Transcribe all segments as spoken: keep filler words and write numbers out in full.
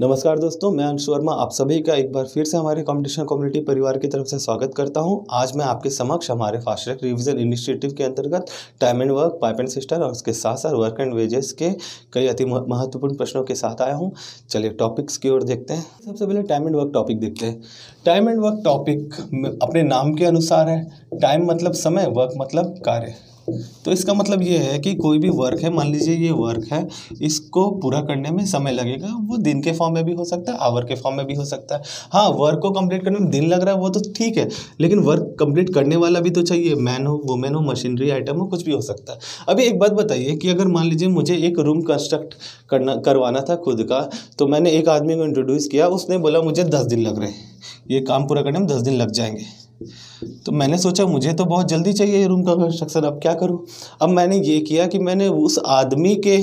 नमस्कार दोस्तों, मैं अंशु वर्मा आप सभी का एक बार फिर से हमारे कॉम्पिटिशन कम्युनिटी परिवार की तरफ से स्वागत करता हूं। आज मैं आपके समक्ष हमारे फास्ट ट्रैक रिवीजन इनिशिएटिव के अंतर्गत time and work, pipe and cistern और उसके साथ साथ वर्क एंड वेजेस के कई अति महत्वपूर्ण प्रश्नों के साथ आया हूं। चलिए टॉपिक्स की ओर देखते हैं। सबसे पहले टाइम एंड वर्क टॉपिक देखते हैं। टाइम एंड वर्क टॉपिक अपने नाम के अनुसार है, टाइम मतलब समय, वर्क मतलब कार्य। तो इसका मतलब ये है कि कोई भी वर्क है, मान लीजिए ये वर्क है, इसको पूरा करने में समय लगेगा। वो दिन के फॉर्म में भी हो सकता है, आवर के फॉर्म में भी हो सकता है। हाँ, वर्क को कंप्लीट करने में दिन लग रहा है वो तो ठीक है, लेकिन वर्क कंप्लीट करने वाला भी तो चाहिए। मैन हो, वुमेन हो, मशीनरी आइटम हो, कुछ भी हो सकता है। अभी एक बात बताइए कि अगर मान लीजिए मुझे एक रूम कंस्ट्रक्ट करना करवाना था खुद का, तो मैंने एक आदमी को इंट्रोड्यूस किया, उसने बोला मुझे दस दिन लग रहे हैं, ये काम पूरा करने में दस दिन लग जाएंगे। तो मैंने सोचा मुझे तो बहुत जल्दी चाहिए ये रूम का कंस्ट्रक्शन, अब क्या करूं। अब मैंने ये किया कि मैंने उस आदमी के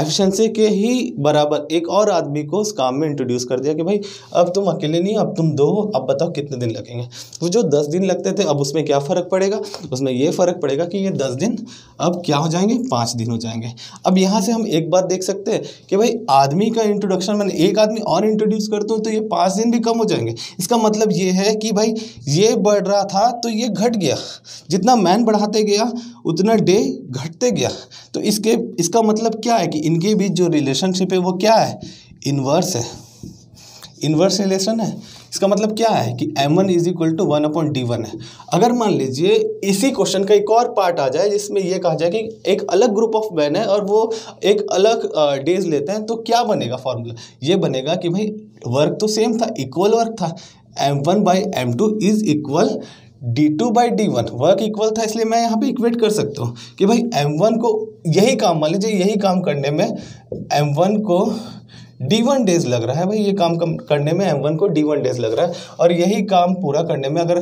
एफिशिएंसी के ही बराबर एक और आदमी को उस काम में इंट्रोड्यूस कर दिया कि भाई अब तुम अकेले नहीं, अब तुम दो हो, अब बताओ कितने दिन लगेंगे। वो जो दस दिन लगते थे, अब उसमें क्या फ़र्क पड़ेगा, उसमें ये फ़र्क पड़ेगा कि ये दस दिन अब क्या हो जाएंगे, पाँच दिन हो जाएंगे। अब यहाँ से हम एक बात देख सकते हैं कि भाई आदमी का इंट्रोडक्शन, मैंने एक आदमी और इंट्रोड्यूस कर दूँ तो ये पाँच दिन भी कम हो जाएंगे। इसका मतलब ये है कि भाई ये बढ़ रहा था तो ये घट गया, जितना मैन बढ़ाते गया उतना डे घटते गया। तो इसके इसका मतलब क्या है कि इनके बीच जो रिलेशनशिप है वो क्या है, इन्वर्स है, इन्वर्स रिलेशन है। इसका मतलब क्या है कि M one is equal to one upon D one है। अगर मान लीजिए इसी क्वेश्चन का एक और पार्ट आ जाए जिसमें यह कहा जाए कि एक अलग ग्रुप ऑफ मैन है और वो एक अलग डेज लेते हैं, तो क्या बनेगा फॉर्मूला, ये बनेगा कि भाई वर्क तो सेम था, इक्वल वर्क था, M one by M two is equal D two by D one. Work equal था इसलिए मैं यहाँ पे इक्वेट कर सकता हूँ कि भाई एम वन को यही काम, मान लीजिए यही काम करने में एम वन को डी वन डेज लग रहा है, भाई ये काम कम करने में एम वन को डी वन डेज लग रहा है, और यही काम पूरा करने में अगर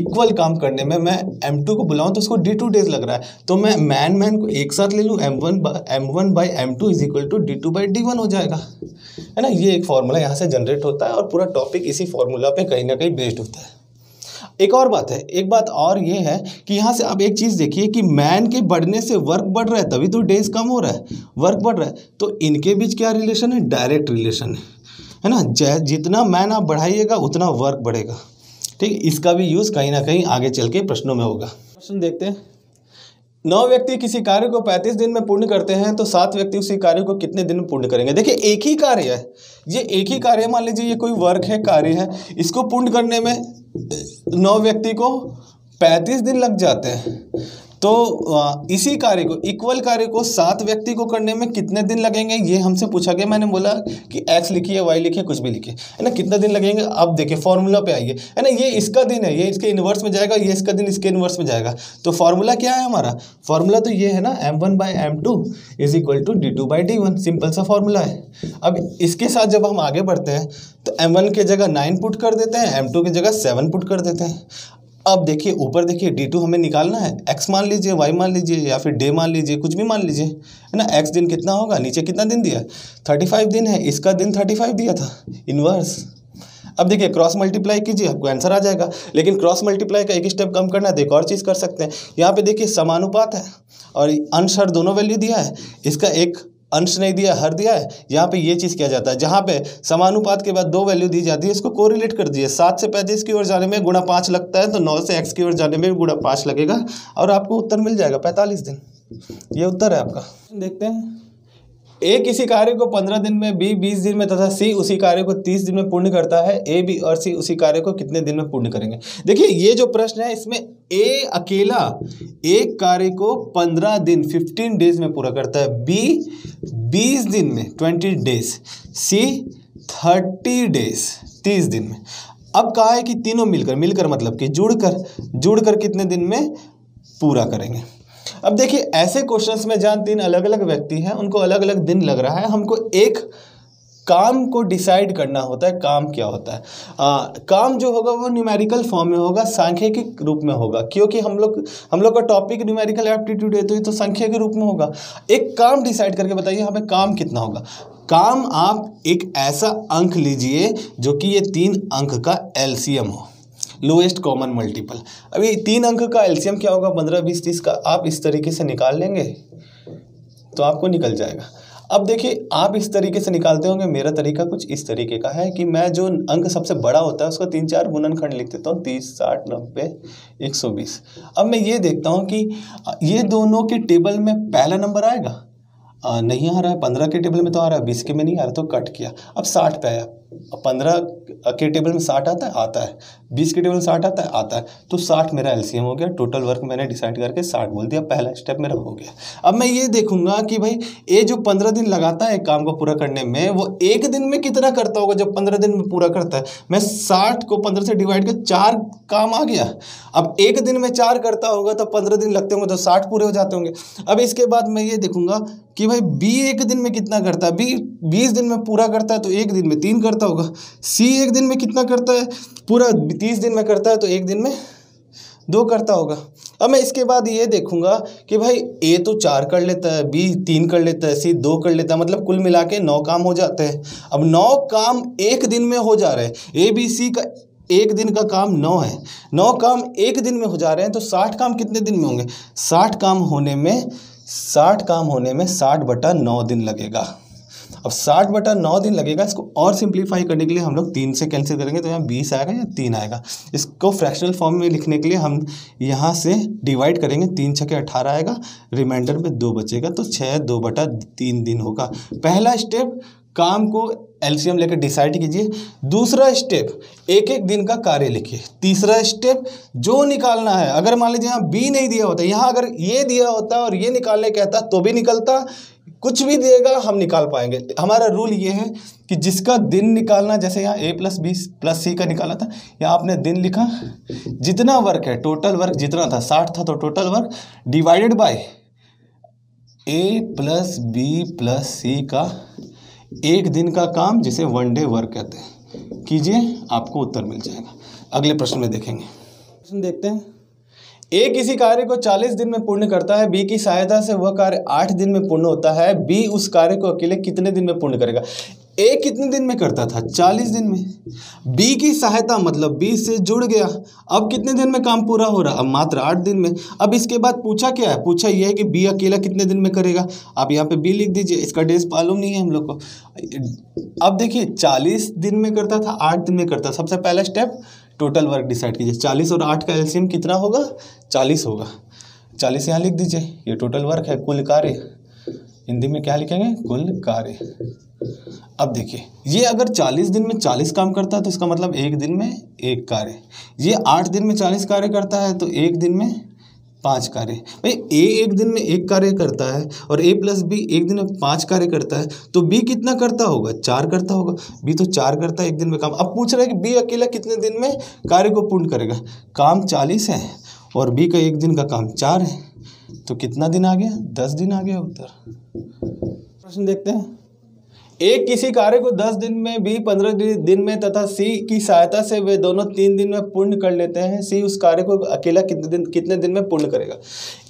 इक्वल काम करने में मैं एम टू को बुलाऊँ तो उसको डी टू डेज लग रहा है। तो मैं मैन मैन को एक साथ ले लूँ, M one M one by M two is equal to D two by D one हो जाएगा, है ना। ये एक फार्मूला यहाँ से जनरेट होता है और पूरा टॉपिक इसी फार्मूला पे कहीं ना कहीं बेस्ड होता है। एक और बात है, एक बात और ये है कि यहाँ से आप एक चीज़ देखिए कि मैन के बढ़ने से वर्क बढ़ रहा है, तभी तो डेज कम हो रहा है, वर्क बढ़ रहा है। तो इनके बीच क्या रिलेशन है, डायरेक्ट रिलेशन है, है ना। जितना मैन आप बढ़ाइएगा उतना वर्क बढ़ेगा, ठीक है। इसका भी यूज़ कहीं ना कहीं आगे चल के प्रश्नों में होगा। प्रश्न देखते हैं, नौ व्यक्ति किसी कार्य को पैंतीस दिन में पूर्ण करते हैं तो सात व्यक्ति उसी कार्य को कितने दिन में पूर्ण करेंगे। देखिए एक ही कार्य है, ये एक ही कार्य है, मान लीजिए ये कोई वर्क है, कार्य है, इसको पूर्ण करने में नौ व्यक्ति को पैंतीस दिन लग जाते हैं, तो इसी कार्य को, इक्वल कार्य को सात व्यक्ति को करने में कितने दिन लगेंगे ये हमसे पूछा गया। मैंने बोला कि एक्स लिखिए, वाई लिखिए, कुछ भी लिखिए, है ना, कितना दिन लगेंगे। अब देखिए फॉर्मूला पे आइए, है ना, ये इसका दिन है, ये इसके इन्वर्स में जाएगा, ये इसका दिन इसके इन्वर्स में जाएगा। तो फॉर्मूला क्या है हमारा, फॉर्मूला तो ये है ना, M one by M two is equal to D two by D one, simple सा फॉर्मूला है। अब इसके साथ जब हम आगे बढ़ते हैं तो एम वन की जगह नाइन पुट कर देते हैं, एम टू की जगह सेवन पुट कर देते हैं। अब देखिए ऊपर देखिए डी टू हमें निकालना है, x मान लीजिए, y मान लीजिए या फिर d मान लीजिए, कुछ भी मान लीजिए, है ना। x दिन कितना होगा, नीचे कितना दिन दिया, पैंतीस दिन है, इसका दिन पैंतीस दिया था, इन्वर्स। अब देखिए क्रॉस मल्टीप्लाई कीजिए, आपको आंसर आ जाएगा। लेकिन क्रॉस मल्टीप्लाई का एक स्टेप कम करना है तो एक और चीज़ कर सकते हैं। यहाँ पे देखिए समानुपात है और अंश हर दोनों वैल्यू दिया है, इसका एक अंश नहीं दिया, हर दिया है। यहाँ पे ये चीज़ किया जाता है, जहाँ पे समानुपात के बाद दो वैल्यू दी जाती है, इसको कोरिलेट कर दिए। सात से पैंतीस की ओर जाने में गुणा पाँच लगता है, तो नौ से एक्स की ओर जाने में गुणा पाँच लगेगा और आपको उत्तर मिल जाएगा पैंतालीस दिन। ये उत्तर है आपका। देखते हैं, ए किसी कार्य को पंद्रह दिन में, बी बीस दिन में तथा सी उसी कार्य को तीस दिन में पूर्ण करता है। ए, बी और सी उसी कार्य को कितने दिन में पूर्ण करेंगे। देखिए ये जो प्रश्न है इसमें ए अकेला एक कार्य को पंद्रह दिन फिफ्टीन डेज में पूरा करता है, बी बीस दिन में twenty days, C thirty days तीस दिन में। अब कहा है कि तीनों मिलकर मिलकर मतलब कि जुड़कर जुड़कर कितने दिन में पूरा करेंगे। अब देखिए ऐसे क्वेश्चंस में जहाँ तीन अलग अलग व्यक्ति हैं, उनको अलग अलग दिन लग रहा है, हमको एक काम को डिसाइड करना होता है। काम क्या होता है, आ, काम जो होगा वो न्यूमेरिकल फॉर्म में होगा, सांख्यिक रूप में होगा, क्योंकि हम लोग हम लोग का टॉपिक न्यूमेरिकल एप्टीट्यूड है, तो ये तो संख्या के रूप में होगा। एक काम डिसाइड करके बताइए यहाँ पे काम कितना होगा। काम आप एक ऐसा अंक लीजिए जो कि ये तीन अंक का एलसीएम हो, लोएस्ट कॉमन मल्टीपल। अभी तीन अंक का एलसीएम क्या होगा, पंद्रह बीस तीस का आप इस तरीके से निकाल लेंगे तो आपको निकल जाएगा। अब देखिए आप इस तरीके से निकालते होंगे, मेरा तरीका कुछ इस तरीके का है कि मैं जो अंक सबसे बड़ा होता है उसका तीन चार गुणनखंड लिख देता हूँ, तीस, साठ, नब्बे, एक सौ बीस। अब मैं ये देखता हूँ कि ये दोनों के टेबल में पहला नंबर आएगा, आ, नहीं आ रहा है। पंद्रह के टेबल में तो आ रहा है, बीस के में नहीं आ रहा तो कट किया। अब साठ पे आया, पंद्रह के टेबल में साठ आता है, आता है, बीस के टेबल में साठ आता है, आता है, तो साठ मेरा एलसीएम हो गया। टोटल वर्क मैंने डिसाइड करके साठ बोल दिया, पहला स्टेप मेरा हो गया। अब मैं ये देखूंगा कि भाई ये जो पंद्रह दिन लगाता है एक काम को पूरा करने में, वो एक दिन में कितना करता होगा। जब पंद्रह दिन में पूरा करता है, मैं साठ को पंद्रह से डिवाइड कर चार काम आ गया। अब एक दिन में चार करता होगा तो पंद्रह दिन लगते होंगे तो साठ पूरे हो जाते होंगे। अब इसके बाद मैं ये देखूंगा कि भाई बी एक दिन में कितना करता है, बी बीस दिन में पूरा करता है तो एक दिन में तीन करता होगा। सी एक दिन में कितना करता है, पूरा तीस दिन में करता है तो एक दिन में दो करता होगा। अब मैं इसके बाद ये देखूंगा कि भाई ए तो चार कर लेता है, बी तीन कर लेता है, सी दो कर लेता है, मतलब कुल मिला के नौ काम हो जाते हैं। अब नौ काम एक दिन में हो जा रहे हैं, ए बी सी का एक दिन का काम नौ है, नौ काम एक दिन में हो जा रहे हैं तो साठ काम कितने दिन में होंगे। साठ काम होने में साठ काम होने में साठ बटा नौ दिन लगेगा। अब साठ बटा नौ दिन लगेगा। इसको और सिंप्लीफाई करने के लिए हम लोग तीन से कैंसिल करेंगे तो यहाँ बीस आएगा या तीन आएगा। इसको फ्रैक्शनल फॉर्म में लिखने के लिए हम यहाँ से डिवाइड करेंगे, तीन छके अठारह आएगा, रिमाइंडर में दो बचेगा तो छः दो बटा तीन दिन होगा। पहला स्टेप काम को एलसीएम लेकर डिसाइड कीजिए। दूसरा स्टेप एक एक दिन का कार्य लिखिए। तीसरा स्टेप जो निकालना है, अगर मान लीजिए यहाँ बी नहीं दिया होता, यहाँ अगर ये दिया होता और ये निकालने कहता तो भी निकलता, कुछ भी देगा हम निकाल पाएंगे। हमारा रूल ये है कि जिसका दिन निकालना, जैसे यहाँ A plus B plus C का निकाला था, यहाँ आपने दिन लिखा, जितना वर्क है टोटल वर्क जितना था साठ था तो total work divided by A plus B plus C का एक दिन का काम, जिसे वन डे वर्क कहते हैं, कीजिए, आपको उत्तर मिल जाएगा। अगले प्रश्न में देखेंगे। प्रश्न देखते हैं, ए किसी कार्य को चालीस दिन में पूर्ण करता है, बी की सहायता से वह कार्य आठ दिन में पूर्ण होता है, बी उस कार्य को अकेले कितने दिन में पूर्ण करेगा। ए कितने दिन में करता था, चालीस दिन में, बी की सहायता मतलब बी से जुड़ गया। अब कितने दिन में काम पूरा हो रहा, अब मात्र आठ दिन में। अब इसके बाद पूछा क्या है, पूछा यह है कि बी अकेला कितने दिन में करेगा। आप यहाँ पे बी लिख दीजिए, इसका डेज मालूम नहीं है हम लोग को। अब देखिए चालीस दिन में करता था, आठ दिन में करता। सबसे पहला स्टेप टोटल वर्क डिसाइड कीजिए, चालीस और आठ का एलसीएम कितना होगा, चालीस होगा। चालीस यहाँ लिख दीजिए, ये टोटल वर्क है, कुल कार्य, हिंदी में क्या लिखेंगे, कुल कार्य। अब देखिए ये अगर चालीस दिन में चालीस काम करता है तो इसका मतलब एक दिन में एक कार्य। ये आठ दिन में चालीस कार्य करता है तो एक दिन में पाँच कार्य। भाई ए एक दिन में एक कार्य करता है और ए प्लस बी एक दिन में पाँच कार्य करता है तो बी कितना करता होगा, चार करता होगा। बी तो चार करता है एक दिन में काम। अब पूछ रहा है कि बी अकेला कितने दिन में कार्य को पूर्ण करेगा। काम चालीस है और बी का एक दिन का काम चार है तो कितना दिन आ गया, दस दिन आ गया उत्तर। प्रश्न देखते हैं, एक किसी कार्य को दस दिन में, बी पंद्रह दिन में तथा सी की सहायता से वे दोनों तीन दिन में पूर्ण कर लेते हैं, सी उस कार्य को अकेला कितने दिन कितने दिन में पूर्ण करेगा।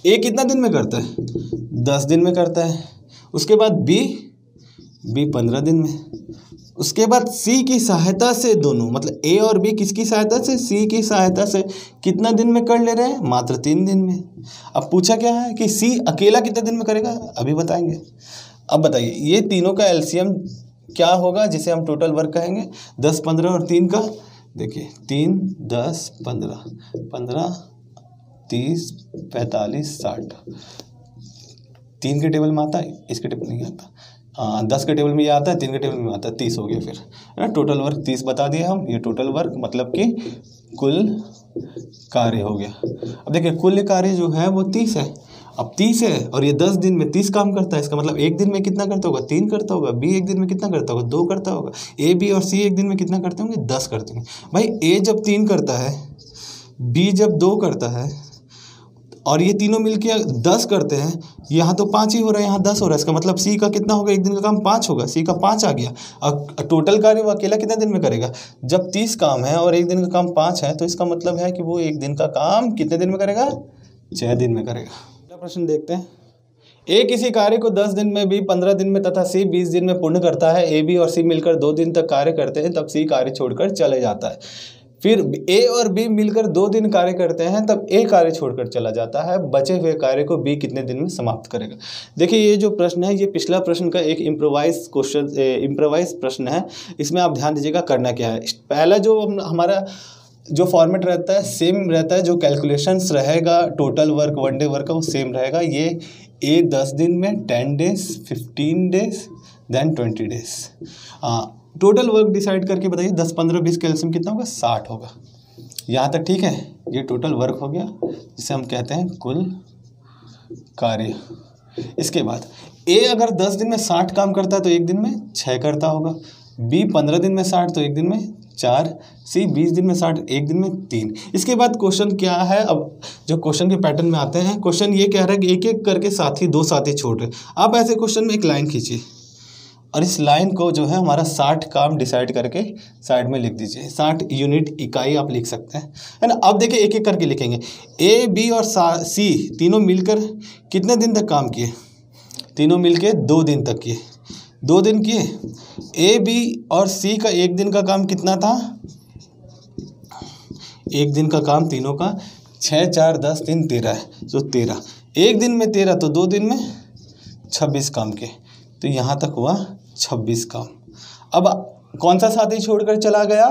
ए कितना दिन में करता है, दस दिन में करता है। उसके बाद बी बी पंद्रह दिन में। उसके बाद सी की सहायता से दोनों, मतलब ए और बी किसकी सहायता से, सी की सहायता से कितना दिन में कर ले रहे हैं, मात्र तीन दिन में। अब पूछा क्या है कि सी अकेला कितने दिन में करेगा, अभी बताएंगे। अब बताइए ये तीनों का एलसीएम क्या होगा, जिसे हम टोटल वर्क कहेंगे। दस पंद्रह और तीन का, देखिए तीन दस पंद्रह, पंद्रह तीस पैंतालीस साठ। तीन के टेबल में आता है, इसके टेबल नहीं आता। आ, दस के टेबल में ये आता है, तीन के टेबल में आता है, तीस हो गया। फिर है ना, टोटल वर्क तीस बता दिए हम। ये टोटल वर्क मतलब कि कुल कार्य हो गया। अब देखिए कुल कार्य जो है वो तीस है। अब तीस है और ये दस दिन में तीस काम करता है, इसका मतलब एक दिन में कितना करता होगा, तीन करता होगा। बी एक दिन में कितना करता होगा, दो करता होगा। ए बी और सी एक दिन में कितना करते होंगे, दस करते होंगे। भाई ए जब तीन करता है, बी जब दो करता है और ये तीनों मिलके दस करते हैं, यहाँ तो पाँच ही हो रहा है, यहाँ दस हो रहा है, इसका मतलब सी का कितना होगा, एक दिन का काम पाँच होगा। सी का पाँच आ गया। और टोटल कार्य वो अकेला कितने दिन में करेगा, जब तीस काम है और एक दिन का काम पाँच है तो इसका मतलब है कि वो एक दिन का काम कितने दिन में करेगा, छः दिन में करेगा। प्रश्न देखते हैं, ए किसी कार्य को दस दिन में, बी पंद्रह दिन में तथा सी बीस दिन में पूर्ण करता है। ए बी और सी मिलकर दो दिन तक कार्य करते हैं, तब सी कार्य छोड़कर चले जाता है। फिर ए और बी मिलकर दो दिन कार्य करते हैं, तब ए कार्य छोड़कर चला जाता है, बचे हुए कार्य को बी कितने दिन में समाप्त करेगा। देखिए ये जो प्रश्न है, ये पिछला प्रश्न का एक इम्प्रोवाइज क्वेश्चन इम्प्रोवाइज प्रश्न है। इसमें आप ध्यान दीजिएगा करना क्या है। पहला जो हमारा जो फॉर्मेट रहता है सेम रहता है, जो कैलकुलेशंस रहेगा total work one day work का वो सेम रहेगा। ये ए दस दिन में, ten days, fifteen days, then twenty days. हाँ, टोटल वर्क डिसाइड करके बताइए, दस पंद्रह बीस कैल्सियम कितना होगा, साठ होगा। यहाँ तक ठीक है, ये टोटल वर्क हो गया जिसे हम कहते हैं कुल कार्य। इसके बाद ए अगर दस दिन में साठ काम करता है तो एक दिन में छः करता होगा, बी पंद्रह दिन में साठ तो एक दिन में चार, सी बीस दिन में साठ एक दिन में तीन। इसके बाद क्वेश्चन क्या है, अब जो क्वेश्चन के पैटर्न में आते हैं, क्वेश्चन ये कह रहा है कि एक एक करके साथी दो साथी छोड़ रहे। आप ऐसे क्वेश्चन में एक लाइन खींचिए और इस लाइन को जो है हमारा साठ काम डिसाइड करके साइड में लिख दीजिए। साठ यूनिट इकाई आप लिख सकते हैं, है ना। अब देखिए एक एक करके लिखेंगे। ए बी और सी तीनों मिलकर कितने दिन तक काम किए, तीनों मिलके दो दिन तक किए, दो दिन किए। ए बी और सी का एक दिन का काम कितना था, एक दिन का काम तीनों का, छः चार दस तीन तेरह, तो तेरह एक दिन में, तेरह तो दो दिन में छब्बीस काम के, तो यहाँ तक हुआ छब्बीस काम। अब कौन सा साथी छोड़कर चला गया,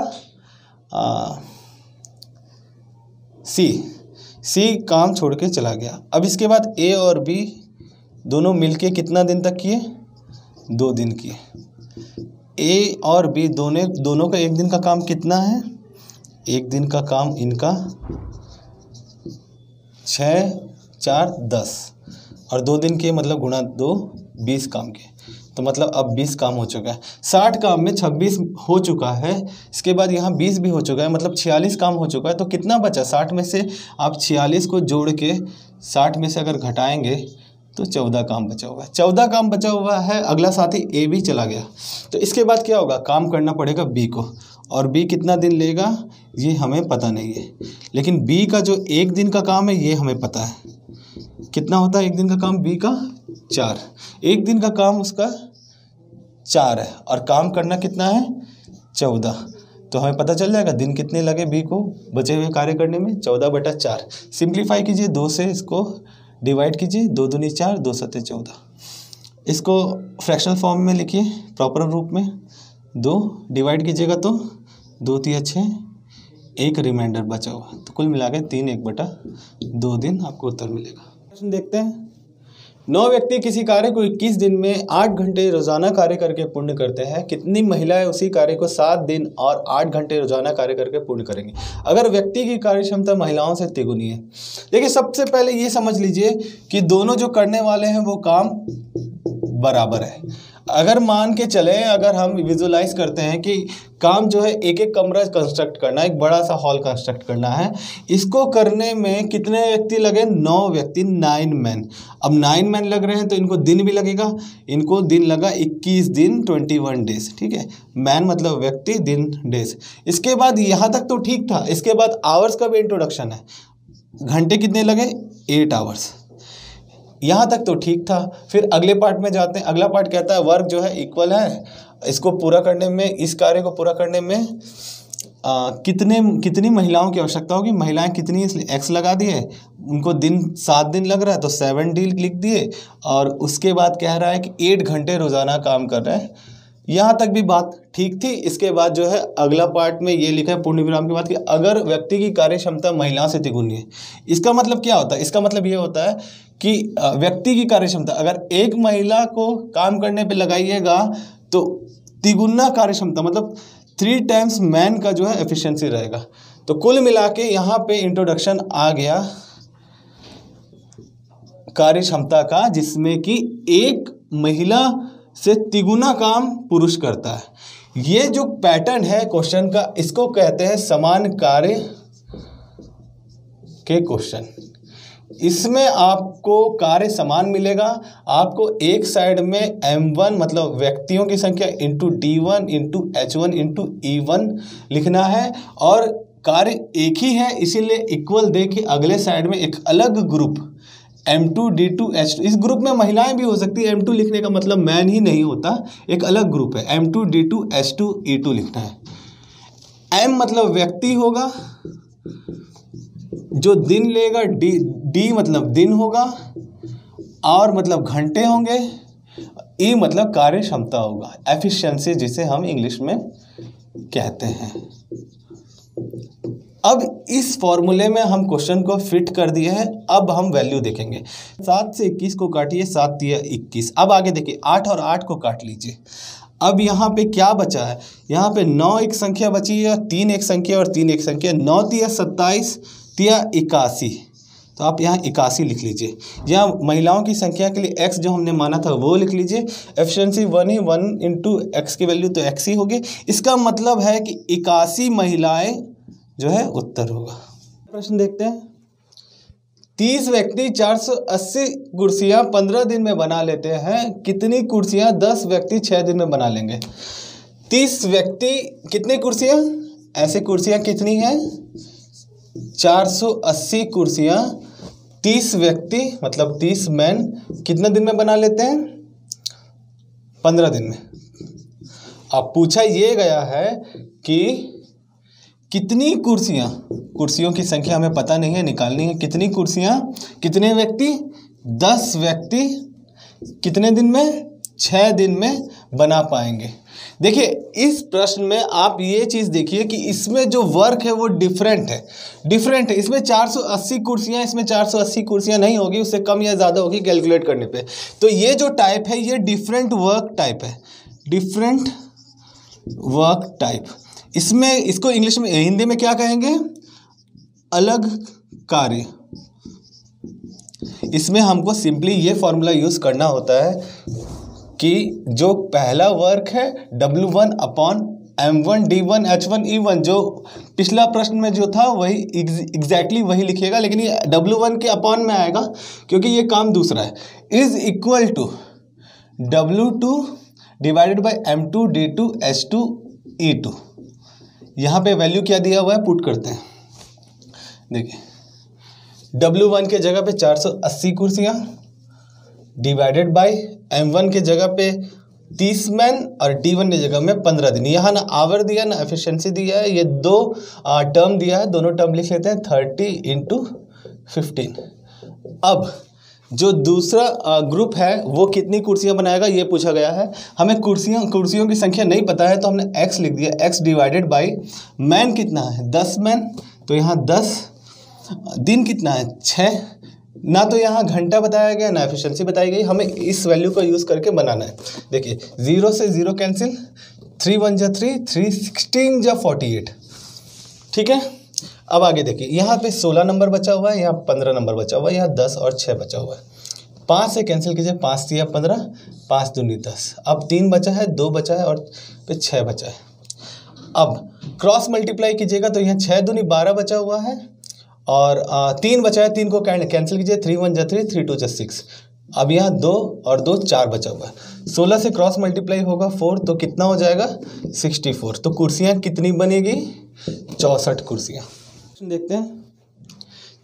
आ, सी सी काम छोड़ के चला गया। अब इसके बाद ए और बी दोनों मिलके कितना दिन तक किए, दो दिन किए। ए और बी दोनों दोनों का एक दिन का काम कितना है, एक दिन का काम इनका छः चार दस, और दो दिन के मतलब गुणा दो बीस काम के, तो मतलब अब बीस काम हो चुका है। साठ काम में छब्बीस हो चुका है, इसके बाद यहाँ बीस भी हो चुका है, मतलब छियालीस काम हो चुका है। तो कितना बचा, साठ में से आप छियालीस को जोड़ के साठ में से अगर घटाएंगे तो चौदह काम बचा हुआ है, चौदह काम बचा हुआ है। अगला साथी ए भी चला गया, तो इसके बाद क्या होगा, काम करना पड़ेगा बी को, और बी कितना दिन लेगा ये हमें पता नहीं है, लेकिन बी का जो एक दिन का काम है ये हमें पता है कितना होता है। एक दिन का काम बी का चार, एक दिन का काम उसका चार है, और काम करना कितना है चौदह, तो हमें पता चल जाएगा दिन कितने लगे बी को बचे हुए कार्य करने में, चौदह बटा चार। सिंप्लीफाई कीजिए, दो से इसको डिवाइड कीजिए, दो दूनी चार, दो सत्ते चौदह। इसको फ्रैक्शनल फॉर्म में लिखिए प्रॉपर रूप में, दो डिवाइड कीजिएगा तो दो तीन छः, एक रिमाइंडर बचा हुआ, तो कुल मिला के तीन एक बटा दो दिन आपको उत्तर मिलेगा। प्रश्न देखते हैं, नौ व्यक्ति किसी कार्य को इक्कीस दिन में आठ घंटे रोजाना कार्य करके पूर्ण करते हैं, कितनी महिलाएं उसी कार्य को सात दिन और आठ घंटे रोजाना कार्य करके पूर्ण करेंगी अगर व्यक्ति की कार्य क्षमता महिलाओं से तिगुनी है। देखिए सबसे पहले ये समझ लीजिए कि दोनों जो करने वाले हैं वो काम बराबर है। अगर मान के चले, अगर हम विजुलाइज करते हैं कि काम जो है एक एक कमरा कंस्ट्रक्ट करना, एक बड़ा सा हॉल कंस्ट्रक्ट करना है, इसको करने में कितने व्यक्ति लगे, नौ व्यक्ति, नाइन मैन। अब नाइन मैन लग रहे हैं तो इनको दिन भी लगेगा, इनको दिन लगा इक्कीस दिन, ट्वेंटी वन डेज, ठीक है। मैन मतलब व्यक्ति, दिन डेज। इसके बाद यहाँ तक तो ठीक था, इसके बाद आवर्स का भी इंट्रोडक्शन है, घंटे कितने लगे, एट आवर्स, यहाँ तक तो ठीक था। फिर अगले पार्ट में जाते हैं, अगला पार्ट कहता है वर्क जो है इक्वल है, इसको पूरा करने में, इस कार्य को पूरा करने में आ, कितने कितनी महिलाओं की आवश्यकता होगी, महिलाएं कितनी, इसलिए एक्स लगा दिए। उनको दिन सात दिन लग रहा है तो सेवन डी लिख दिए, और उसके बाद कह रहा है कि एट घंटे रोज़ाना काम कर रहे हैं, यहाँ तक भी बात ठीक थी। इसके बाद जो है अगला पार्ट में ये लिखा है पूर्ण विराम के बाद कि अगर व्यक्ति की कार्य क्षमता महिला से तिगुनी है, इसका मतलब क्या होता है, इसका मतलब ये होता है कि व्यक्ति की कार्य क्षमता अगर एक महिला को काम करने पे लगाइएगा तो तिगुना कार्य क्षमता मतलब थ्री टाइम्स मैन का जो है एफिशिएंसी रहेगा। तो कुल मिला के यहाँ पे इंट्रोडक्शन आ गया कार्य क्षमता का, जिसमें कि एक महिला से तिगुना काम पुरुष करता है। ये जो पैटर्न है क्वेश्चन का, इसको कहते हैं समान कार्य के क्वेश्चन। इसमें आपको कार्य समान मिलेगा, आपको एक साइड में एम वन मतलब व्यक्तियों की संख्या into D one into H one into E one लिखना है, और कार्य एक ही है इसीलिए इक्वल दे के अगले साइड में एक अलग group M two D two H two, इस ग्रुप में महिलाएं भी हो सकती है, एम टू लिखने का मतलब मैन ही नहीं होता, एक अलग ग्रुप है, M two D two H two E two लिखना है। एम मतलब व्यक्ति होगा जो दिन लेगा, डी डी मतलब दिन होगा, और मतलब घंटे होंगे, ई मतलब कार्य क्षमता होगा, एफिशिएंसी जिसे हम इंग्लिश में कहते हैं। अब इस फॉर्मूले में हम क्वेश्चन को फिट कर दिए हैं। अब हम वैल्यू देखेंगे। सात से इक्कीस को काटिए, सात या इक्कीस। अब आगे देखिए, आठ और आठ को काट लीजिए। अब यहाँ पे क्या बचा है, यहाँ पे नौ एक संख्या बची है, तीन एक संख्या और तीन एक संख्या, नौ तिया सत्ताईस, तिया इक्यासी, तो आप यहाँ इक्यासी लिख लीजिए। यहाँ महिलाओं की संख्या के लिए एक्स जो हमने माना था वो लिख लीजिए। एफिशिएंसी वन ही वन इंटू एक्स की वैल्यू तो एक्स ही होगी। इसका मतलब है कि इक्यासी महिलाएं जो है उत्तर होगा। प्रश्न देखते हैं। तीस व्यक्ति चार सौ अस्सी कुर्सियाँ पंद्रह दिन में बना लेते हैं, कितनी कुर्सियाँ दस व्यक्ति छः दिन में बना लेंगे। तीस व्यक्ति कितनी कुर्सियाँ, ऐसे कुर्सियाँ कितनी हैं, चार सौ अस्सी कुर्सियाँ तीस व्यक्ति मतलब तीस मैन कितने दिन में बना लेते हैं, पंद्रह दिन में। अब पूछा ये गया है कि कितनी कुर्सियाँ, कुर्सियों की संख्या हमें पता नहीं है, निकालनी है, कितनी कुर्सियाँ कितने व्यक्ति, दस व्यक्ति कितने दिन में, छः दिन में बना पाएंगे। देखिए इस प्रश्न में आप ये चीज़ देखिए कि इसमें जो वर्क है वो डिफरेंट है, डिफरेंट है। इसमें चार सौ अस्सी कुर्सियाँ, इसमें चार सौ अस्सी कुर्सियाँ नहीं होगी, उससे कम या ज़्यादा होगी कैलकुलेट करने पे। तो ये जो टाइप है ये डिफरेंट वर्क टाइप है, डिफरेंट वर्क टाइप। इसमें इसको इंग्लिश में, हिंदी में क्या कहेंगे, अलग कार्य। इसमें हमको सिंपली ये फॉर्मूला यूज़ करना होता है कि जो पहला वर्क है W one upon M one D one H one E one, जो पिछला प्रश्न में जो था वही एग्जैक्टली वही लिखिएगा, लेकिन ये डब्ल्यू वन के अपॉन में आएगा क्योंकि ये काम दूसरा है। Is equal to W two divided by M two D two H two E two. यहाँ पे वैल्यू क्या दिया हुआ है, पुट करते हैं। देखिए डब्ल्यू वन के जगह पे चार सौ अस्सी कुर्सियाँ डिवाइडेड बाई एम वन के जगह पे तीस मैन और डी वन की जगह में पंद्रह दिन। यहाँ ना आवर दिया ना एफिशिएंसी दिया है, ये दो आ, टर्म दिया है, दोनों टर्म लिख लेते हैं, थर्टी इंटू फिफ्टीन। अब जो दूसरा आ, ग्रुप है वो कितनी कुर्सियाँ बनाएगा ये पूछा गया है। हमें कुर्सियों कुर्सियों की संख्या नहीं पता है तो हमने एक्स लिख दिया। एक्स डिवाइडेड बाई मैन कितना है, दस मैन, तो यहाँ दस। दिन कितना है, छः। ना तो यहाँ घंटा बताया गया ना एफिशिएंसी बताई गई, हमें इस वैल्यू को यूज़ करके बनाना है। देखिए ज़ीरो से ज़ीरो कैंसिल, थ्री वन जा थ्री, थ्री सिक्सटीन जा फोर्टी एट, ठीक है। अब आगे देखिए, यहाँ पे सोलह नंबर बचा हुआ है, यहाँ पंद्रह नंबर बचा हुआ है, यहाँ दस और छः बचा हुआ है। पाँच से कैंसिल कीजिए, पाँच से पंद्रह, पाँच दूनी दस। अब तीन बचा है, दो बचा है और फिर छः बचा है। अब क्रॉस मल्टीप्लाई कीजिएगा तो यहाँ छः दूनी बारह बचा हुआ है और आ, तीन बचा है, तीन को कैंसिल कीजिए, थ्री वन जा थ्री, थ्री टू जा सिक्स। अब यहाँ दो और दो चार बचा हुआ है, सोलह से क्रॉस मल्टीप्लाई होगा फोर, तो कितना हो जाएगा, सिक्सटी फोर। तो कुर्सियाँ कितनी बनेगी, चौंसठ कुर्सियाँ। देखते हैं।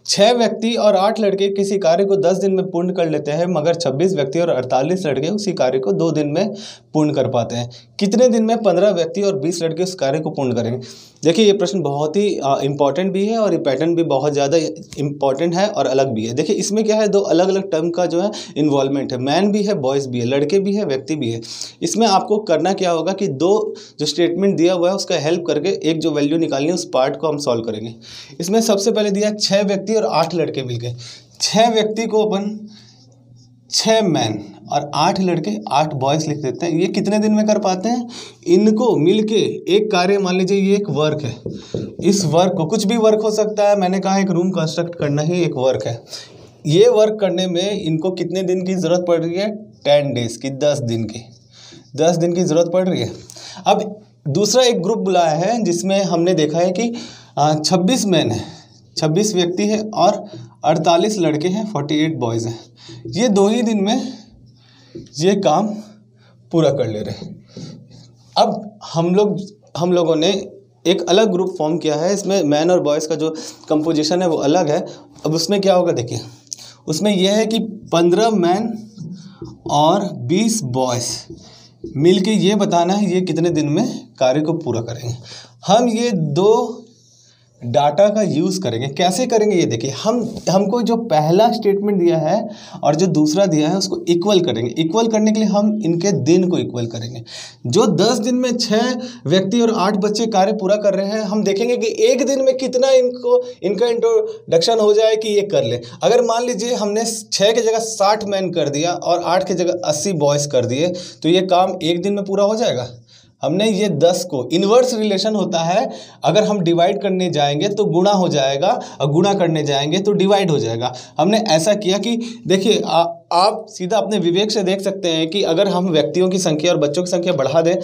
छः व्यक्ति और आठ लड़के किसी कार्य को दस दिन में पूर्ण कर लेते हैं, मगर छब्बीस व्यक्ति और अड़तालीस लड़के उसी कार्य को दो दिन में पूर्ण कर पाते हैं, कितने दिन में पंद्रह व्यक्ति और बीस लड़के उस कार्य को पूर्ण करेंगे। देखिए ये प्रश्न बहुत ही इम्पॉर्टेंट भी है और ये पैटर्न भी बहुत ज़्यादा इम्पॉर्टेंट है और अलग भी है। देखिए इसमें क्या है, दो अलग अलग टर्म का जो है इन्वॉल्वमेंट है, मैन भी है, बॉयज़ भी है, लड़के भी है, व्यक्ति भी है। इसमें आपको करना क्या होगा कि दो जो स्टेटमेंट दिया हुआ है उसका हेल्प करके एक जो वैल्यू निकालनी है उस पार्ट को हम सॉल्व करेंगे। इसमें सबसे पहले दिया छः व्यक्ति और आठ लड़के मिल गए, छः व्यक्ति को अपन छः मैन और आठ लड़के आठ बॉयज़ लिख देते हैं। ये कितने दिन में कर पाते हैं, इनको मिलके एक कार्य, मान लीजिए ये एक वर्क है, इस वर्क को, कुछ भी वर्क हो सकता है, मैंने कहा एक रूम कंस्ट्रक्ट करना ही एक वर्क है, ये वर्क करने में इनको कितने दिन की ज़रूरत पड़ रही है, टेन डेज़ की, दस दिन की, दस दिन की ज़रूरत पड़ रही है। अब दूसरा एक ग्रुप बुलाया है जिसमें हमने देखा है कि छब्बीस मैन है, छब्बीस व्यक्ति है और अड़तालीस लड़के हैं, अड़तालीस बॉयज़ हैं, ये दो ही दिन में ये काम पूरा कर ले रहे हैं। अब हम लोग हम लोगों ने एक अलग ग्रुप फॉर्म किया है, इसमें मैन और बॉयज़ का जो कंपोजिशन है वो अलग है। अब उसमें क्या होगा, देखिए उसमें यह है कि पंद्रह मैन और बीस बॉयज़ मिलके ये बताना है ये कितने दिन में कार्य को पूरा करेंगे। हम ये दो डाटा का यूज़ करेंगे। कैसे करेंगे ये देखिए, हम हमको जो पहला स्टेटमेंट दिया है और जो दूसरा दिया है उसको इक्वल करेंगे। इक्वल करने के लिए हम इनके दिन को इक्वल करेंगे। जो दस दिन में छः व्यक्ति और आठ बच्चे कार्य पूरा कर रहे हैं, हम देखेंगे कि एक दिन में कितना इनको इनका इंट्रोडक्शन हो जाए कि ये कर ले। अगर मान लीजिए हमने छः की जगह साठ मैन कर दिया और आठ की जगह अस्सी बॉयज़ कर दिए, तो ये काम एक दिन में पूरा हो जाएगा। हमने ये दस को इन्वर्स रिलेशन होता है, अगर हम डिवाइड करने जाएंगे तो गुणा हो जाएगा और गुणा करने जाएंगे तो डिवाइड हो जाएगा। हमने ऐसा किया कि देखिए आप सीधा अपने विवेक से देख सकते हैं कि अगर हम व्यक्तियों की संख्या और बच्चों की संख्या बढ़ा दें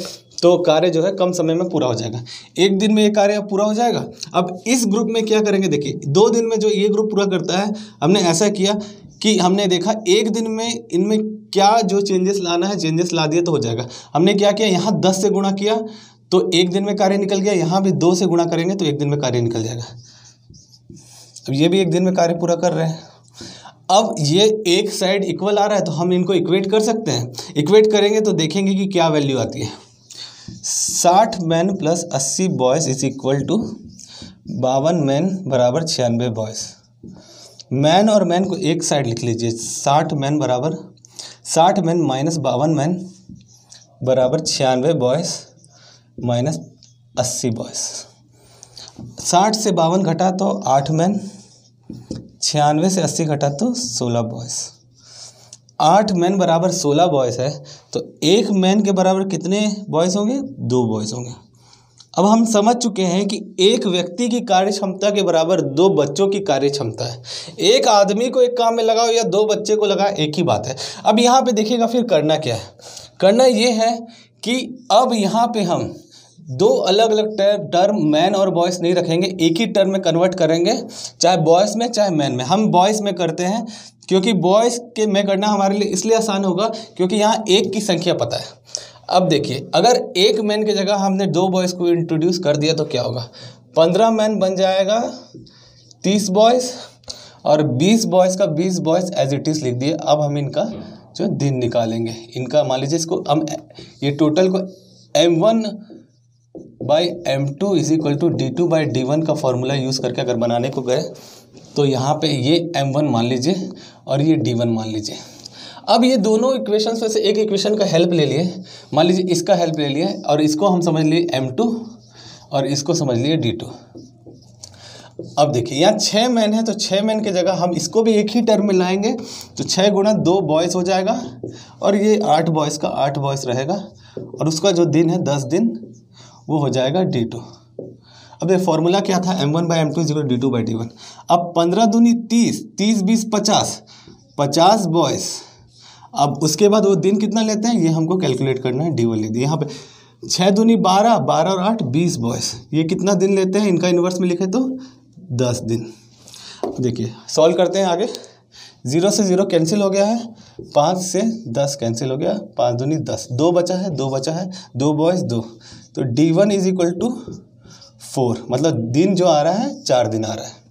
तो कार्य जो है कम समय में पूरा हो जाएगा। एक दिन में ये कार्य पूरा हो जाएगा। अब इस ग्रुप में क्या करेंगे देखिए, दो दिन में जो ये ग्रुप पूरा करता है, हमने ऐसा किया कि हमने देखा एक दिन में इनमें क्या जो चेंजेस लाना है चेंजेस ला दिए तो हो जाएगा। हमने क्या किया, यहाँ दस से गुणा किया तो एक दिन में कार्य निकल गया। यहाँ भी दो से गुणा करेंगे तो एक दिन में कार्य निकल जाएगा। अब ये भी एक दिन में कार्य पूरा कर रहे हैं। अब ये एक साइड इक्वल आ रहा है तो हम इनको इक्वेट कर सकते हैं। इक्वेट करेंगे तो देखेंगे कि क्या वैल्यू आती है। साठ मैन प्लस अस्सी बॉयज़ इज इक्वल टू बावन मैन बराबर छियानवे बॉयज़। मैन और मैन को एक साइड लिख लीजिए। साठ मैन बराबर साठ मैन माइनस बावन मैन बराबर छियानवे बॉयज़ माइनस अस्सी बॉयज़। साठ से बावन घटा तो आठ मैन, छियानवे से अस्सी घटा तो सोलह बॉयज़। आठ मैन बराबर सोलह बॉयज़ है तो एक मैन के बराबर कितने बॉयज़ होंगे? दो बॉयज़ होंगे। अब हम समझ चुके हैं कि एक व्यक्ति की कार्य क्षमता के बराबर दो बच्चों की कार्य क्षमता है। एक आदमी को एक काम में लगाओ या दो बच्चे को लगाओ, एक ही बात है। अब यहाँ पे देखिएगा फिर करना क्या है। करना ये है कि अब यहाँ पे हम दो अलग अलग टर्म मैन और बॉयज़ नहीं रखेंगे, एक ही टर्म में कन्वर्ट करेंगे, चाहे बॉयज़ में चाहे मैन में। हम बॉयज़ में करते हैं क्योंकि बॉयज़ के में करना हमारे लिए इसलिए आसान होगा क्योंकि यहाँ एक की संख्या पता है। अब देखिए, अगर एक मैन की जगह हमने दो बॉयज़ को इंट्रोड्यूस कर दिया तो क्या होगा? पंद्रह मैन बन जाएगा तीस बॉयज़ और बीस बॉयज़ का बीस बॉयज़ एज इट इज़ लिख दिए। अब हम इनका जो दिन निकालेंगे, इनका मान लीजिए इसको हम ये टोटल को M one by M two is equal to D two by D one का फॉर्मूला यूज़ करके अगर बनाने को गए तो यहाँ पे ये एम वन मान लीजिए और ये डी वन मान लीजिए। अब ये दोनों इक्वेशंस में से एक इक्वेशन का हेल्प ले लिए, मान लीजिए इसका हेल्प ले लिए और इसको हम समझ लिए एम टू और इसको समझ लिए डी टू। अब देखिए यहाँ छः मैन है तो छः मैन की जगह हम इसको भी एक ही टर्म में लाएंगे तो छः गुणा दो बॉयज़ हो जाएगा और ये आठ बॉयज़ का आठ बॉयज़ रहेगा और उसका जो दिन है दस दिन वो हो जाएगा डी टू। अब ये फॉर्मूला क्या था? M one by M two is equal to D two by D one. अब पंद्रह दूनी तीस, तीस बीस पचास, पचास बॉयज़। अब उसके बाद वो दिन कितना लेते हैं ये हमको कैलकुलेट करना है, डी वन ले दिया। यहाँ पे छः दूनी बारह, बारह और आठ बीस बॉयज़, ये कितना दिन लेते हैं? इनका इन्वर्स में लिखे तो दस दिन। देखिए सॉल्व करते हैं आगे। ज़ीरो से ज़ीरो कैंसिल हो गया है, पाँच से दस कैंसिल हो गया, पाँच दूनी दस, दो बचा है, दो बचा है, दो बॉयज़ दो, तो D one is equal to four, मतलब दिन जो आ रहा है चार दिन आ रहा है।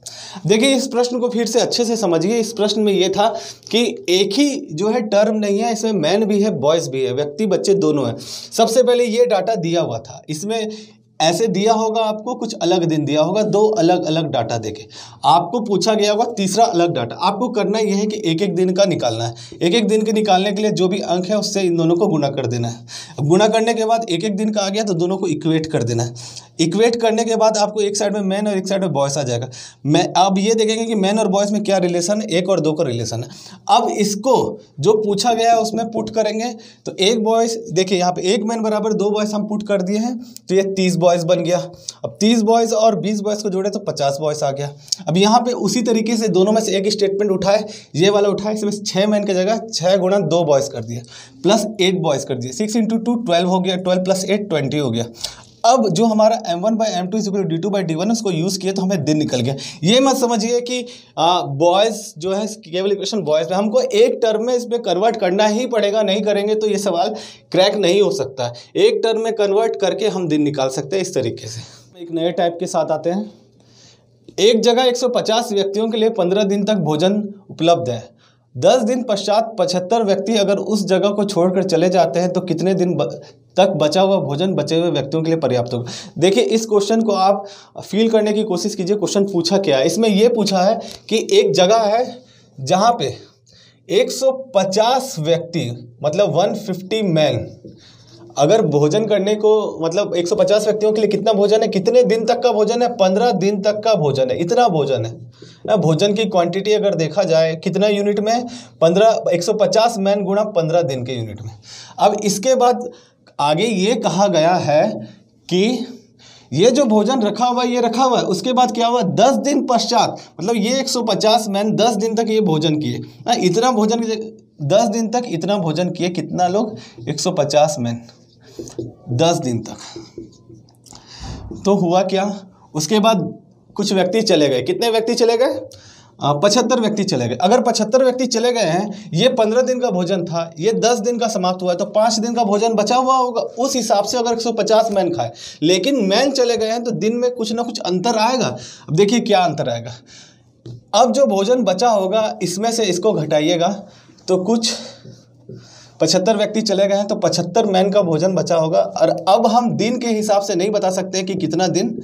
देखिए इस प्रश्न को फिर से अच्छे से समझिए। इस प्रश्न में ये था कि एक ही जो है टर्म नहीं है, इसमें मैन भी है बॉयज़ भी है, व्यक्ति बच्चे दोनों हैं। सबसे पहले ये डाटा दिया हुआ था, इसमें ऐसे दिया होगा आपको, कुछ अलग दिन दिया होगा, दो अलग अलग डाटा देके आपको पूछा गया होगा तीसरा अलग डाटा। आपको करना यह है कि एक एक दिन का निकालना है। एक एक दिन के निकालने के लिए जो भी अंक है उससे इन दोनों को गुणा कर देना है। गुणा करने के बाद एक एक दिन का आ गया तो दोनों को इक्वेट कर देना है। इक्वेट करने के बाद आपको एक साइड में मैन और एक साइड में बॉयज़ आ जाएगा। मैं अब ये देखेंगे कि मैन और बॉयज़ में क्या रिलेशन है, एक और दो का रिलेशन है। अब इसको जो पूछा गया है उसमें पुट करेंगे तो एक बॉयज़, देखिए यहाँ पे एक मैन बराबर दो बॉयज़ हम पुट कर दिए हैं तो ये तीस बॉयज़ बन गया। अब तीस बॉयज़ और बीस बॉयज़ को जोड़े तो पचास बॉयज़ आ गया। अब यहाँ पे उसी तरीके से दोनों में से एक स्टेटमेंट उठाए, ये वाला उठाए, इसमें छः मैन की जगह छः गुणा दो बॉयज़ कर दिया प्लस एट बॉयज़ कर दिए, सिक्स इंटू टू ट्वेल्व हो गया, ट्वेल्व प्लस एट ट्वेंटी हो गया। अब जो हमारा M one by M two is equal to D two by D one उसको यूज़ किया तो हमें दिन निकल गया। ये मत समझिए कि बॉयज़ जो है केवल इक्वेशन बॉयज़ में, हमको एक टर्म में इसमें कन्वर्ट करना ही पड़ेगा, नहीं करेंगे तो ये सवाल क्रैक नहीं हो सकता। एक टर्म में कन्वर्ट करके हम दिन निकाल सकते हैं इस तरीके से। एक नए टाइप के साथ आते हैं। एक जगह एक सौ पचास व्यक्तियों के लिए पंद्रह दिन तक भोजन उपलब्ध है। दस दिन पश्चात पचहत्तर व्यक्ति अगर उस जगह को छोड़कर चले जाते हैं तो कितने दिन तक बचा हुआ भोजन बचे हुए व्यक्तियों के लिए पर्याप्त होगा। देखिए इस क्वेश्चन को आप फील करने की कोशिश कीजिए। क्वेश्चन पूछा क्या है, इसमें यह पूछा है कि एक जगह है जहाँ पे एक सौ पचास व्यक्ति मतलब एक सौ पचास मैन अगर भोजन करने को मतलब एक सौ पचास व्यक्तियों के लिए कितना भोजन है, कितने दिन तक का भोजन है, पंद्रह दिन तक का भोजन है, इतना भोजन है ना। भोजन की क्वांटिटी अगर देखा जाए कितना यूनिट में, पंद्रह एक सौ पचास मैन गुणा पंद्रह दिन के यूनिट में। अब इसके बाद आगे ये कहा गया है कि ये जो भोजन रखा हुआ ये रखा हुआ है, उसके बाद क्या हुआ, दस दिन पश्चात मतलब ये एक सौ पचास मैन दस दिन तक ये भोजन किए ना, इतना भोजन दस दिन तक इतना भोजन किए। कितना लोग, एक सौ पचास मैन दस दिन तक। तो हुआ क्या, उसके बाद कुछ व्यक्ति चले गए। कितने व्यक्ति चले गए, पचहत्तर व्यक्ति चले गए। अगर पचहत्तर व्यक्ति चले गए हैं, ये पंद्रह दिन का भोजन था, ये दस दिन का समाप्त हुआ है, तो पाँच दिन का भोजन बचा हुआ होगा। उस हिसाब से अगर एक सौ पचास मैन खाए, लेकिन मैन चले गए हैं, तो दिन में कुछ ना कुछ अंतर आएगा। अब देखिए क्या अंतर आएगा। अब जो भोजन बचा होगा इसमें से इसको घटाइएगा, तो कुछ पचहत्तर व्यक्ति चले गए हैं तो पचहत्तर मैन का भोजन बचा होगा। और अब हम दिन के हिसाब से नहीं बता सकते कि कितना दिन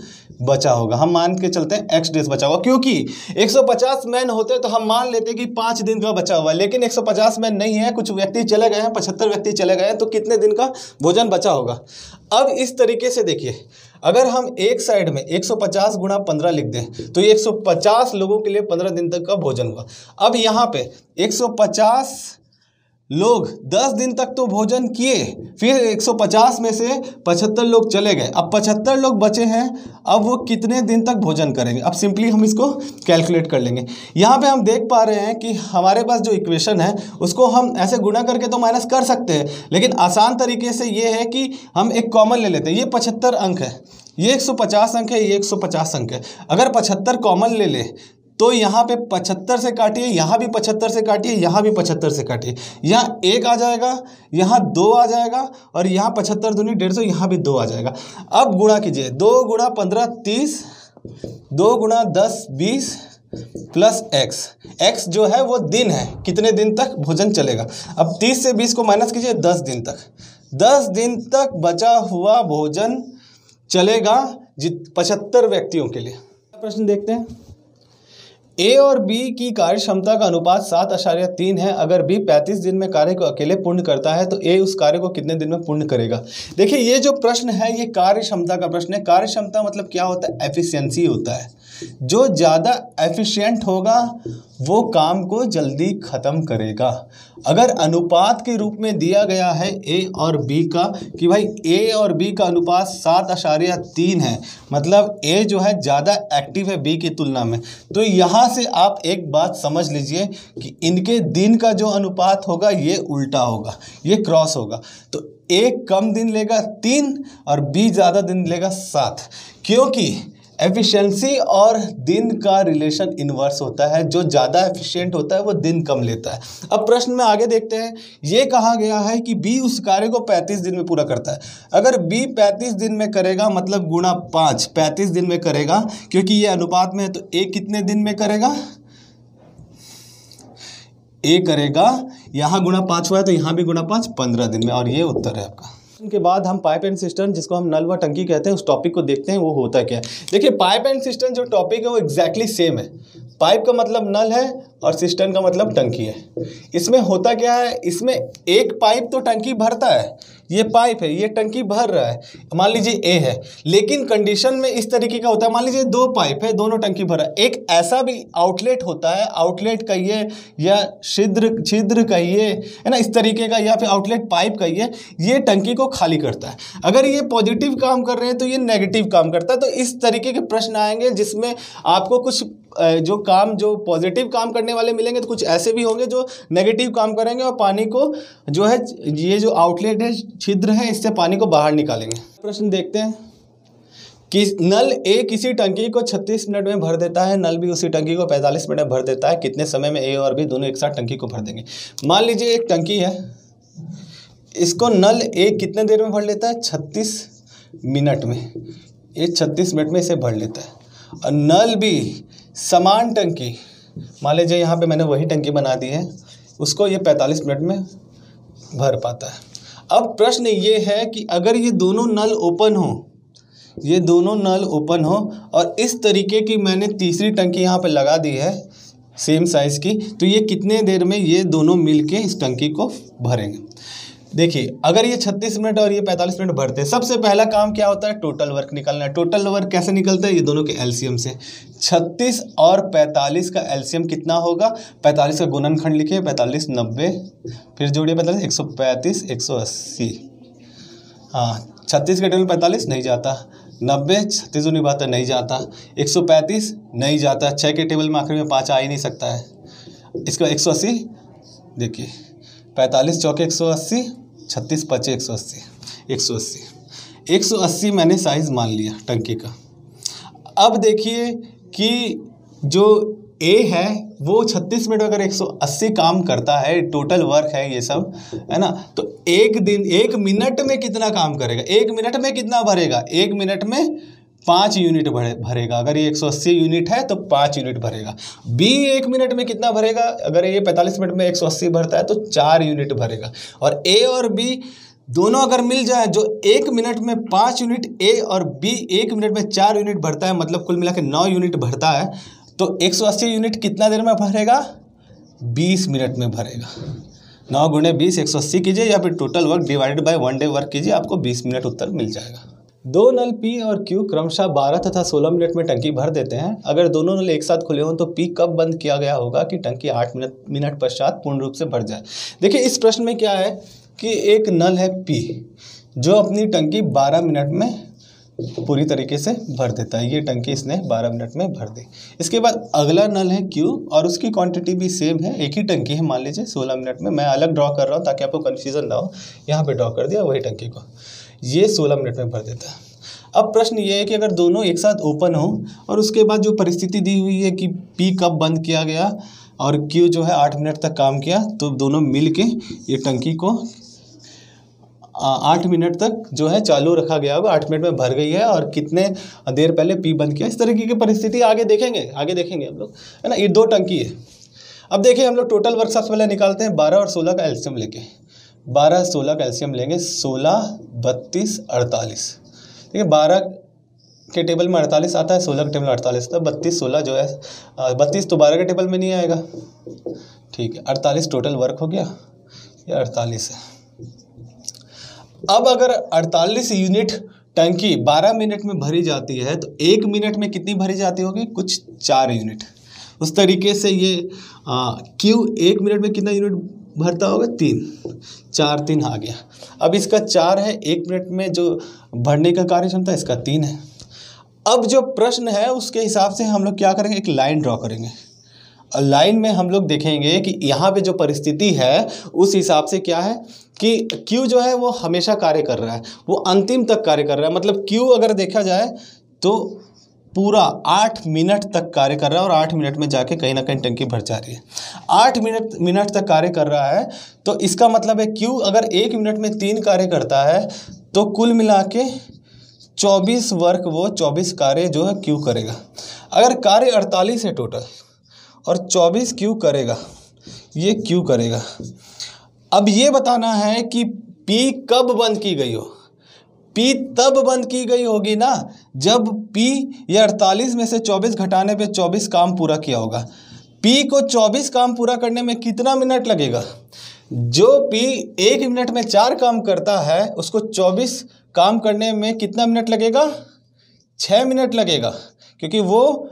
बचा होगा, हम मान के चलते हैं एक्स डेज बचा हुआ, क्योंकि एक सौ पचास मैन होते तो हम मान लेते कि पाँच दिन का बचा हुआ, लेकिन एक सौ पचास मैन नहीं है, कुछ व्यक्ति चले गए हैं, पचहत्तर व्यक्ति चले गए हैं, तो कितने दिन का भोजन बचा होगा। अब इस तरीके से देखिए, अगर हम एक साइड में एक सौ पचास गुणा पंद्रह लिख दें तो ये एक सौ पचास लोगों के लिए पंद्रह दिन तक का भोजन हुआ। अब यहाँ पे एक सौ पचास लोग दस दिन तक तो भोजन किए, फिर एक सौ पचास में से पचहत्तर लोग चले गए, अब पचहत्तर लोग बचे हैं, अब वो कितने दिन तक भोजन करेंगे। अब सिंपली हम इसको कैलकुलेट कर लेंगे। यहाँ पे हम देख पा रहे हैं कि हमारे पास जो इक्वेशन है उसको हम ऐसे गुणा करके तो माइनस कर सकते हैं, लेकिन आसान तरीके से ये है कि हम एक कॉमन ले लेते हैं। ये पचहत्तर अंक है, ये एक सौ पचास अंक है, ये एक सौ पचास अंक है। अगर पचहत्तर कॉमन ले लें तो यहाँ पे पचहत्तर से काटिए, यहाँ भी पचहत्तर से काटिए, यहाँ भी पचहत्तर से काटिए, यहाँ एक आ जाएगा, यहाँ दो आ जाएगा, और यहाँ पचहत्तर दूनी डेढ़ सौ, यहाँ भी दो आ जाएगा। अब गुणा कीजिए, दो गुणा पंद्रह तीस, दो गुणा दस बीस, प्लस एक्स, एक्स जो है वो दिन है, कितने दिन तक भोजन चलेगा। अब तीस से बीस को माइनस कीजिए, दस दिन तक, दस दिन तक बचा हुआ भोजन चलेगा जित पचहत्तर व्यक्तियों के लिए। प्रश्न देखते हैं, ए और बी की कार्य क्षमता का अनुपात सात अशार्य तीन है। अगर बी पैंतीस दिन में कार्य को अकेले पूर्ण करता है तो ए उस कार्य को कितने दिन में पूर्ण करेगा। देखिए ये जो प्रश्न है ये कार्य क्षमता का प्रश्न है। कार्य क्षमता मतलब क्या होता है, एफिशिएंसी होता है। जो ज़्यादा एफिशिएंट होगा वो काम को जल्दी ख़त्म करेगा। अगर अनुपात के रूप में दिया गया है ए और बी का कि भाई ए और बी का अनुपात सात अशार्य तीन है, मतलब ए जो है ज़्यादा एक्टिव है बी की तुलना में, तो यहाँ से आप एक बात समझ लीजिए कि इनके दिन का जो अनुपात होगा ये उल्टा होगा, ये क्रॉस होगा। तो ए कम दिन लेगा तीन और बी ज़्यादा दिन लेगा सात, क्योंकि एफिशिएंसी और दिन का रिलेशन इन्वर्स होता है। जो ज़्यादा एफिशिएंट होता है वो दिन कम लेता है। अब प्रश्न में आगे देखते हैं, ये कहा गया है कि बी उस कार्य को पैंतीस दिन में पूरा करता है। अगर बी पैंतीस दिन में करेगा मतलब गुणा पाँच, पैंतीस दिन में करेगा क्योंकि ये अनुपात में है, तो ए कितने दिन में करेगा, ए करेगा, यहाँ गुणा पाँच हुआ है तो यहाँ भी गुणा पाँच, पंद्रह दिन में, और ये उत्तर है आपका। के बाद हम पाइप एंड सिस्टम, जिसको हम नल व टंकी कहते हैं, उस टॉपिक को देखते हैं वो होता है क्या। देखिए पाइप एंड सिस्टम जो टॉपिक है वो एग्जैक्टली सेम है। पाइप का मतलब नल है और सिस्टम का मतलब टंकी है। इसमें होता क्या है, इसमें एक पाइप तो टंकी भरता है, ये पाइप है, ये टंकी भर रहा है, मान लीजिए ए है, लेकिन कंडीशन में इस तरीके का होता है, मान लीजिए दो पाइप है दोनों टंकी भर रहा है। एक ऐसा भी आउटलेट होता है, आउटलेट कहिए या छिद्र छिद्र कहिए है ना, इस तरीके का, या फिर आउटलेट पाइप कहिए, ये टंकी को खाली करता है। अगर ये पॉजिटिव काम कर रहे हैं तो ये नेगेटिव काम करता है। तो इस तरीके के प्रश्न आएंगे जिसमें आपको कुछ जो काम जो पॉजिटिव काम करने वाले मिलेंगे, तो कुछ ऐसे भी होंगे जो नेगेटिव काम करेंगे और पानी को जो है ये जो आउटलेट है छिद्र है इससे पानी को बाहर निकालेंगे। प्रश्न देखते हैं कि नल ए किसी टंकी को छत्तीस मिनट में भर देता है, नल भी उसी टंकी को पैंतालीस मिनट में भर देता है। कितने समय में ए और बी दोनों एक साथ टंकी को भर देंगे। मान लीजिए एक टंकी है, इसको नल ए कितने देर में भर लेता है, छत्तीस मिनट में, ये छत्तीस मिनट में इसे भर लेता है। और नल भी समान टंकी, मान लीजिए यहाँ पे मैंने वही टंकी बना दी है, उसको ये पैंतालीस मिनट में भर पाता है। अब प्रश्न ये है कि अगर ये दोनों नल ओपन हो, ये दोनों नल ओपन हो और इस तरीके की मैंने तीसरी टंकी यहाँ पे लगा दी है सेम साइज़ की, तो ये कितने देर में ये दोनों मिलके इस टंकी को भरेंगे। देखिए अगर ये छत्तीस मिनट और ये पैंतालीस मिनट भरते हैं, सबसे पहला काम क्या होता है, टोटल वर्क निकालना है। टोटल वर्क कैसे निकलता है, ये दोनों के एलसीएम से। छत्तीस और पैंतालीस का एलसीएम कितना होगा, पैंतालीस का गुणनखंड लिखिए, पैंतालीस नब्बे फिर जोड़िए पैंतालीस, एक सौ पैंतीस, एक सौ अस्सी। हाँ छत्तीस का टोटल पैंतालीस नहीं जाता, नब्बे छत्तीस उन्नी बहत्तर नहीं जाता, एक सौ पैंतीस नहीं जाता, छः के टेबल में आखिर में पाँच आ ही नहीं सकता है। इसका एक सौ अस्सी देखिए, पैंतालीस चौके एक सौ अस्सी, छत्तीस पचे एक सौ अस्सी, एक सौ अस्सी एक सौ अस्सी मैंने साइज़ मान लिया टंकी का। अब देखिए कि जो ए है वो छत्तीस मिनट अगर एक सौ अस्सी काम करता है, टोटल वर्क है ये सब है ना, तो एक दिन एक मिनट में कितना काम करेगा, एक मिनट में कितना भरेगा, एक मिनट में पाँच यूनिट भरे भरेगा। अगर ये एक सौ अस्सी यूनिट है तो पाँच यूनिट भरेगा। बी एक मिनट में कितना भरेगा, अगर ये पैंतालीस मिनट में एक सौ अस्सी भरता है तो चार यूनिट भरेगा। और ए और बी दोनों अगर मिल जाए, जो एक मिनट में पाँच यूनिट ए और बी एक मिनट में चार यूनिट भरता है, मतलब कुल मिला के नौ यूनिट भरता है, तो एक सौ अस्सी यूनिट कितना देर में भरेगा, बीस मिनट में भरेगा। नौ गुणे बीस एक सौ अस्सी कीजिए या फिर total work divided by one day work कीजिए, आपको बीस मिनट उत्तर मिल जाएगा। दो नल P और Q क्रमशः बारह तथा सोलह मिनट में टंकी भर देते हैं। अगर दोनों नल एक साथ खुले हों तो P कब बंद किया गया होगा कि टंकी आठ मिनट मिनट पश्चात पूर्ण रूप से भर जाए। देखिए इस प्रश्न में क्या है कि एक नल है P जो अपनी टंकी बारह मिनट में पूरी तरीके से भर देता है, ये टंकी इसने बारह मिनट में भर दी। इसके बाद अगला नल है Q और उसकी क्वान्टिटी भी सेम है, एक ही टंकी है, मान लीजिए सोलह मिनट में। मैं अलग ड्रॉ कर रहा हूँ ताकि आपको कन्फ्यूज़न ना हो, यहाँ पर ड्रॉ कर दिया वही टंकी को, ये सोलह मिनट में भर देता है। अब प्रश्न ये है कि अगर दोनों एक साथ ओपन हो और उसके बाद जो परिस्थिति दी हुई है कि P कब बंद किया गया और Q जो है आठ मिनट तक काम किया, तो दोनों मिलके ये टंकी को आठ मिनट तक जो है चालू रखा गया होगा, आठ मिनट में भर गई है और कितने देर पहले P बंद किया। इस तरीके की परिस्थिति आगे देखेंगे, आगे देखेंगे हम लोग है ना। ये दो टंकी है। अब देखिए हम लोग टोटल वर्क सबसे पहले निकालते हैं, बारह और सोलह का एलसीएम लेके, बारह सोलह का एलसीएम लेंगे, सोलह बत्तीस अड़तालीस। ठीक है, बारह के टेबल में अड़तालीस आता है, सोलह के टेबल में अड़तालीस आता है, बत्तीस सोलह जो है बत्तीस तो बारह के टेबल में नहीं आएगा। ठीक है, अड़तालीस टोटल वर्क हो गया, ये अड़तालीस है। अब अगर अड़तालीस यूनिट टंकी बारह मिनट में भरी जाती है तो एक मिनट में कितनी भरी जाती होगी, कुछ चार यूनिट। उस तरीके से ये आ, क्यू एक मिनट में कितना यूनिट भरता होगा, तीन, चार तीन आ गया। अब इसका चार है, एक मिनट में जो भरने का कार्य क्षमता इसका तीन है। अब जो प्रश्न है उसके हिसाब से हम लोग क्या करेंगे, एक लाइन ड्रॉ करेंगे और लाइन में हम लोग देखेंगे कि यहाँ पे जो परिस्थिति है उस हिसाब से क्या है कि Q जो है वो हमेशा कार्य कर रहा है, वो अंतिम तक कार्य कर रहा है। मतलब Q अगर देखा जाए तो पूरा आठ मिनट तक कार्य कर रहा है और आठ मिनट में जाके कहीं ना कहीं टंकी भर जा रही है। आठ मिनट मिनट तक कार्य कर रहा है तो इसका मतलब है Q अगर एक मिनट में तीन कार्य करता है तो कुल मिला के चौबीस वर्क वो चौबीस कार्य जो है Q करेगा। अगर कार्य अड़तालीस है टोटल और चौबीस Q करेगा, ये Q करेगा। अब ये बताना है कि P कब बंद की गई हो। P तब बंद की गई होगी ना जब P या अड़तालीस में से चौबीस घटाने पे चौबीस काम पूरा किया होगा। P को चौबीस काम पूरा करने में कितना मिनट लगेगा, जो P एक मिनट में चार काम करता है उसको चौबीस काम करने में कितना मिनट लगेगा, छः मिनट लगेगा। क्योंकि वो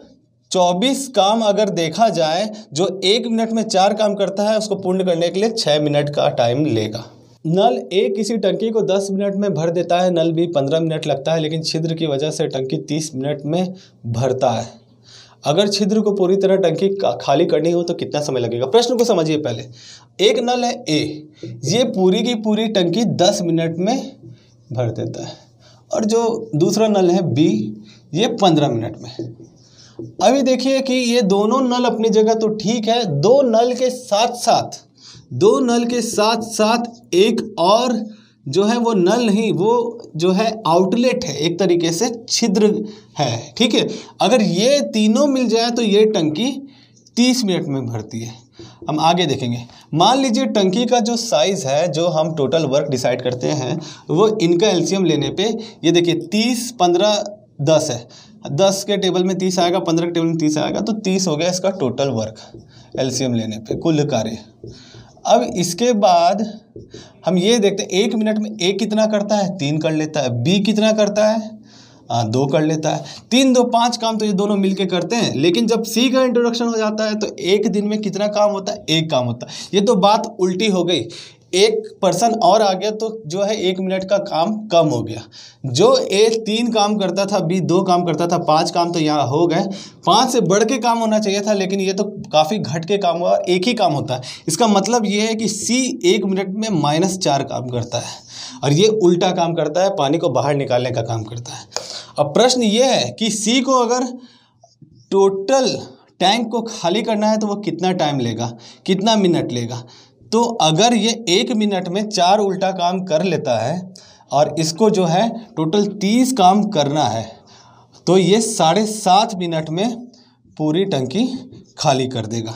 चौबीस काम अगर देखा जाए जो एक मिनट में चार काम करता है उसको पूर्ण करने के लिए छः मिनट का टाइम लेगा। नल ए किसी टंकी को दस मिनट में भर देता है, नल बी पंद्रह मिनट लगता है, लेकिन छिद्र की वजह से टंकी तीस मिनट में भरता है। अगर छिद्र को पूरी तरह टंकी खाली करनी हो तो कितना समय लगेगा। प्रश्न को समझिए पहले। एक नल है ए, ये पूरी की पूरी टंकी दस मिनट में भर देता है, और जो दूसरा नल है बी ये पंद्रह मिनट में। अभी देखिए कि ये दोनों नल अपनी जगह तो ठीक है, दो नल के साथ साथ दो नल के साथ साथ एक और जो है वो नल नहीं, वो जो है आउटलेट है, एक तरीके से छिद्र है। ठीक है, अगर ये तीनों मिल जाए तो ये टंकी तीस मिनट में भरती है। हम आगे देखेंगे। मान लीजिए टंकी का जो साइज़ है, जो हम टोटल वर्क डिसाइड करते हैं, वो इनका एलसीएम लेने पे ये देखिए तीस पंद्रह दस है, दस के टेबल में तीस आएगा, पंद्रह के टेबल में तीस आएगा, तो तीस हो गया इसका टोटल वर्क एलसीएम लेने पे, कुल कार्य। अब इसके बाद हम ये देखते हैं एक मिनट में ए कितना करता है, तीन कर लेता है, बी कितना करता है, आ, दो कर लेता है, तीन दो पाँच काम तो ये दोनों मिलके करते हैं। लेकिन जब सी का इंट्रोडक्शन हो जाता है तो एक दिन में कितना काम होता है, एक काम होता है। ये तो बात उल्टी हो गई, एक पर्सन और आ गया तो जो है एक मिनट का काम कम हो गया। जो ए तीन काम करता था, बी दो काम करता था, पाँच काम तो यहाँ हो गए, पाँच से बढ़ के काम होना चाहिए था, लेकिन ये तो काफ़ी घट के काम हुआ, एक ही काम होता है। इसका मतलब ये है कि सी एक मिनट में माइनस चार काम करता है और ये उल्टा काम करता है, पानी को बाहर निकालने का काम करता है। अब प्रश्न ये है कि सी को अगर टोटल टैंक को खाली करना है तो वो कितना टाइम लेगा, कितना मिनट लेगा। तो अगर ये एक मिनट में चार उल्टा काम कर लेता है और इसको जो है टोटल तीस काम करना है, तो ये साढ़े सात मिनट में पूरी टंकी खाली कर देगा।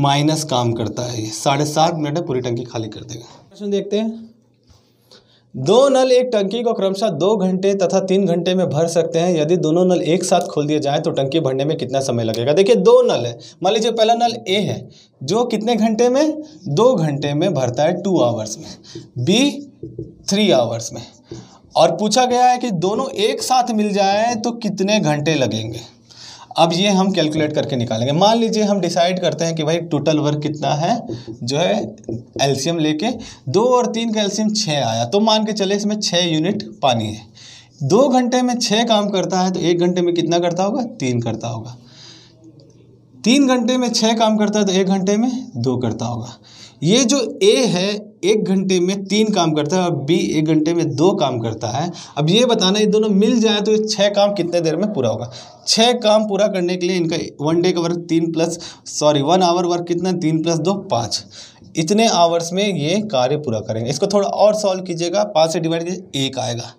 माइनस काम करता है, ये साढ़े सात मिनट में पूरी टंकी खाली कर देगा। प्रश्न देखते हैं, दो नल एक टंकी को क्रमशः दो घंटे तथा तीन घंटे में भर सकते हैं, यदि दोनों नल एक साथ खोल दिए जाए तो टंकी भरने में कितना समय लगेगा। देखिए दो नल है, मान लीजिए पहला नल ए है जो कितने घंटे में, दो घंटे में भरता है, टू आवर्स में, बी थ्री आवर्स में, और पूछा गया है कि दोनों एक साथ मिल जाए तो कितने घंटे लगेंगे। अब ये हम कैलकुलेट करके निकालेंगे। मान लीजिए हम डिसाइड करते हैं कि भाई टोटल वर्क कितना है, जो है एलसीएम लेके, दो और तीन का एलसीएम छः आया, तो मान के चले इसमें छः यूनिट पानी है। दो घंटे में छः काम करता है तो एक घंटे में कितना करता होगा, तीन करता होगा। तीन घंटे में छः काम करता है तो एक घंटे में दो करता होगा। ये जो ए है एक घंटे में तीन काम करता है और बी एक घंटे में दो काम करता है। अब ये बताना ये दोनों मिल जाए तो ये छः काम कितने देर में पूरा होगा। छः काम पूरा करने के लिए इनका वन डे का वर्क तीन plus sorry one hour work कितना, तीन प्लस दो पाँच, इतने आवर्स में ये कार्य पूरा करेंगे। इसको थोड़ा और सॉल्व कीजिएगा, पाँच से डिवाइड कीजिए एक आएगा।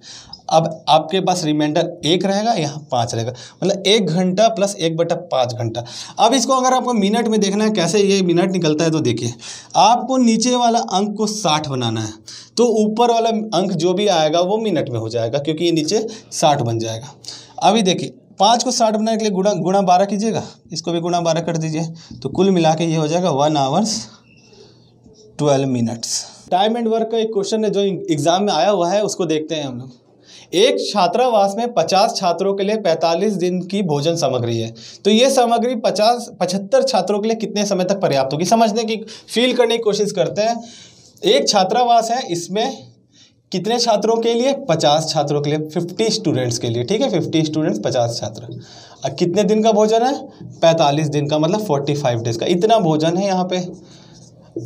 अब आपके पास रिमाइंडर एक रहेगा, यहाँ पाँच रहेगा, मतलब एक घंटा प्लस एक बटा पाँच घंटा। अब इसको अगर आपको मिनट में देखना है कैसे ये मिनट निकलता है, तो देखिए आपको नीचे वाला अंक को साठ बनाना है, तो ऊपर वाला अंक जो भी आएगा वो मिनट में हो जाएगा, क्योंकि ये नीचे साठ बन जाएगा। अभी देखिए पाँच को साठ बनाने के लिए गुणा गुणा बारह कीजिएगा, इसको भी गुणा बारह कर दीजिए, तो कुल मिला के ये हो जाएगा one hours twelve minutes. Time and work का एक क्वेश्चन है जो एग्ज़ाम में आया हुआ है, उसको देखते हैं हम लोग। एक छात्रावास में पचास छात्रों के लिए पैंतालीस दिन की भोजन सामग्री है, तो ये सामग्री पचास पचहत्तर छात्रों के लिए कितने समय तक पर्याप्त होगी, समझने की फील करने की कोशिश करते हैं। एक छात्रावास है, इसमें कितने छात्रों के लिए, पचास छात्रों के लिए, पचास स्टूडेंट्स के लिए, ठीक है, पचास स्टूडेंट्स पचास छात्र। और कितने दिन का भोजन है, पैंतालीस दिन का, मतलब पैंतालीस डेज का, इतना भोजन है यहाँ पे।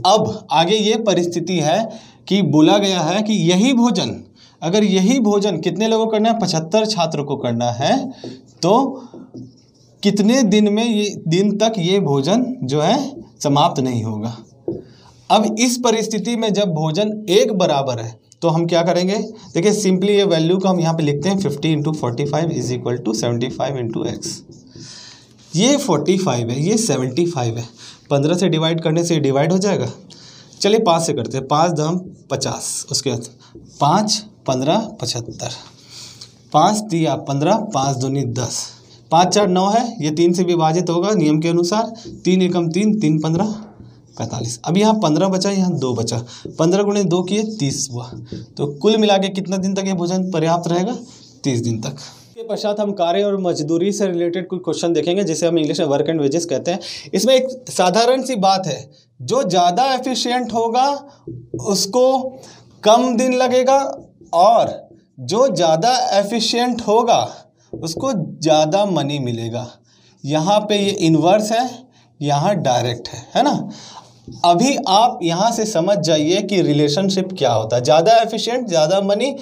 अब आगे ये परिस्थिति है कि बोला गया है कि यही भोजन अगर यही भोजन कितने लोगों को करना है, पचहत्तर छात्रों को करना है, तो कितने दिन में ये दिन तक ये भोजन जो है समाप्त नहीं होगा। अब इस परिस्थिति में जब भोजन एक बराबर है तो हम क्या करेंगे, देखिए सिंपली ये वैल्यू को हम यहाँ पे लिखते हैं fifty into forty five is equal to seventy five into x. ये फोर्टी फाइव है, ये सेवेंटी फाइव है, पंद्रह से डिवाइड करने से डिवाइड हो जाएगा, चलिए पाँच से करते हैं, पाँच दम पचास, उसके बाद पाँच पंद्रह पचहत्तर, पाँच दिया पंद्रह, पाँच दूनी दस, पाँच चार नौ है, ये तीन से विभाजित होगा नियम के अनुसार, तीन एकम तीन, तीन पंद्रह पैंतालीस। अब यहाँ पंद्रह बचा, यहाँ दो बचा, पंद्रह गुणे दो किए तीस हुआ, तो कुल मिला के कितना दिन तक ये भोजन पर्याप्त रहेगा, तीस दिन तक। इसके पश्चात हम कार्य और मजदूरी से रिलेटेड कुछ क्वेश्चन देखेंगे, जिसे हम इंग्लिश में वर्क एंड वेजेस कहते हैं। इसमें एक साधारण सी बात है, जो ज़्यादा एफिशिएंट होगा उसको कम दिन लगेगा और जो ज़्यादा एफिशिएंट होगा उसको ज़्यादा मनी मिलेगा। यहाँ पे ये इन्वर्स है, यहाँ डायरेक्ट है, है ना। अभी आप यहाँ से समझ जाइए कि रिलेशनशिप क्या होता है, ज़्यादा एफिशिएंट ज़्यादा मनी,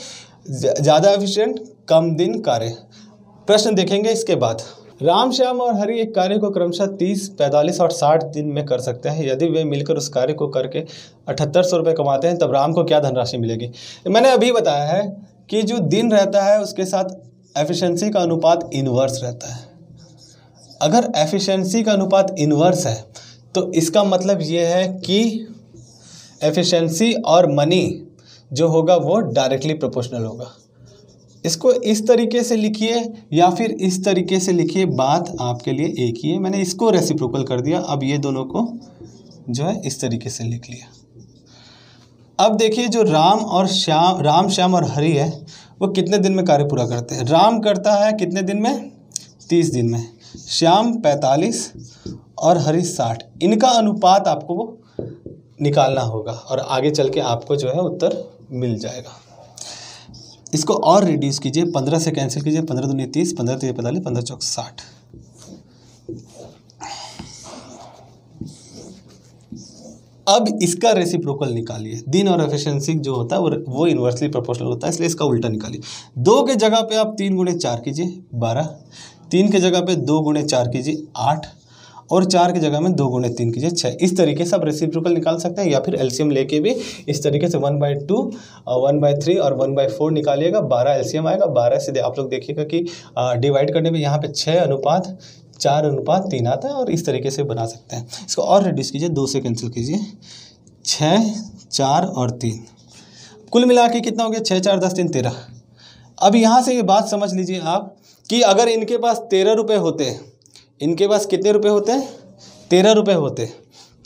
ज़्यादा एफिशिएंट कम दिन कार्य। प्रश्न देखेंगे इसके बाद। राम श्याम और हरि एक कार्य को क्रमशः तीस, पैंतालीस और साठ दिन में कर सकते हैं, यदि वे मिलकर उस कार्य को करके अठहत्तर सौ रुपये कमाते हैं तब राम को क्या धनराशि मिलेगी। मैंने अभी बताया है कि जो दिन रहता है उसके साथ एफिशिएंसी का अनुपात इन्वर्स रहता है। अगर एफिशिएंसी का अनुपात इन्वर्स है तो इसका मतलब ये है कि एफिशिएंसी और मनी जो होगा वो डायरेक्टली प्रोपोर्शनल होगा। इसको इस तरीके से लिखिए या फिर इस तरीके से लिखिए, बात आपके लिए एक ही है। मैंने इसको रेसिप्रोकल कर दिया, अब ये दोनों को जो है इस तरीके से लिख लिया। अब देखिए जो राम और श्याम, राम श्याम और हरि है, वो कितने दिन में कार्य पूरा करते हैं। राम करता है कितने दिन में, तीस दिन में, श्याम पैंतालीस और हरि साठ। इनका अनुपात आपको वो निकालना होगा और आगे चल के आपको जो है उत्तर मिल जाएगा। इसको और रिड्यूस कीजिए, पंद्रह से कैंसिल कीजिए, पंद्रह दूनी तीस, पंद्रह तीन पैंतालीस, पंद्रह चौक साठ। अब इसका रेसिप्रोकल निकालिए। दिन और एफिशिएंसी जो होता है वो वो इन्वर्सली प्रोपोर्शनल होता है, इसलिए इसका उल्टा निकालिए। दो के जगह पे आप तीन गुणे चार कीजिए, बारह। तीन के जगह पे दो गुणे चार कीजिए, आठ। और चार की जगह में दो गुणे तीन कीजिए, छः। इस तरीके से आप रेसिप्रोकल निकाल सकते हैं, या फिर एलसीएम लेके भी इस तरीके से one by two, one by three और वन बाई फोर निकालिएगा। बारह एलसीएम आएगा, बारह से आप लोग देखिएगा कि डिवाइड करने में यहाँ पे छः अनुपात चार अनुपात तीन आता है, और इस तरीके से बना सकते हैं। इसको और रिड्यूस कीजिए, दो से कैंसिल कीजिए, छः चार और तीन। कुल मिला के कितना हो गया, छः चार दस तीन तेरह। अब यहाँ से ये बात समझ लीजिए आप कि अगर इनके पास तेरह रुपये होते, इनके पास कितने रुपए होते हैं, तेरह रुपये होते,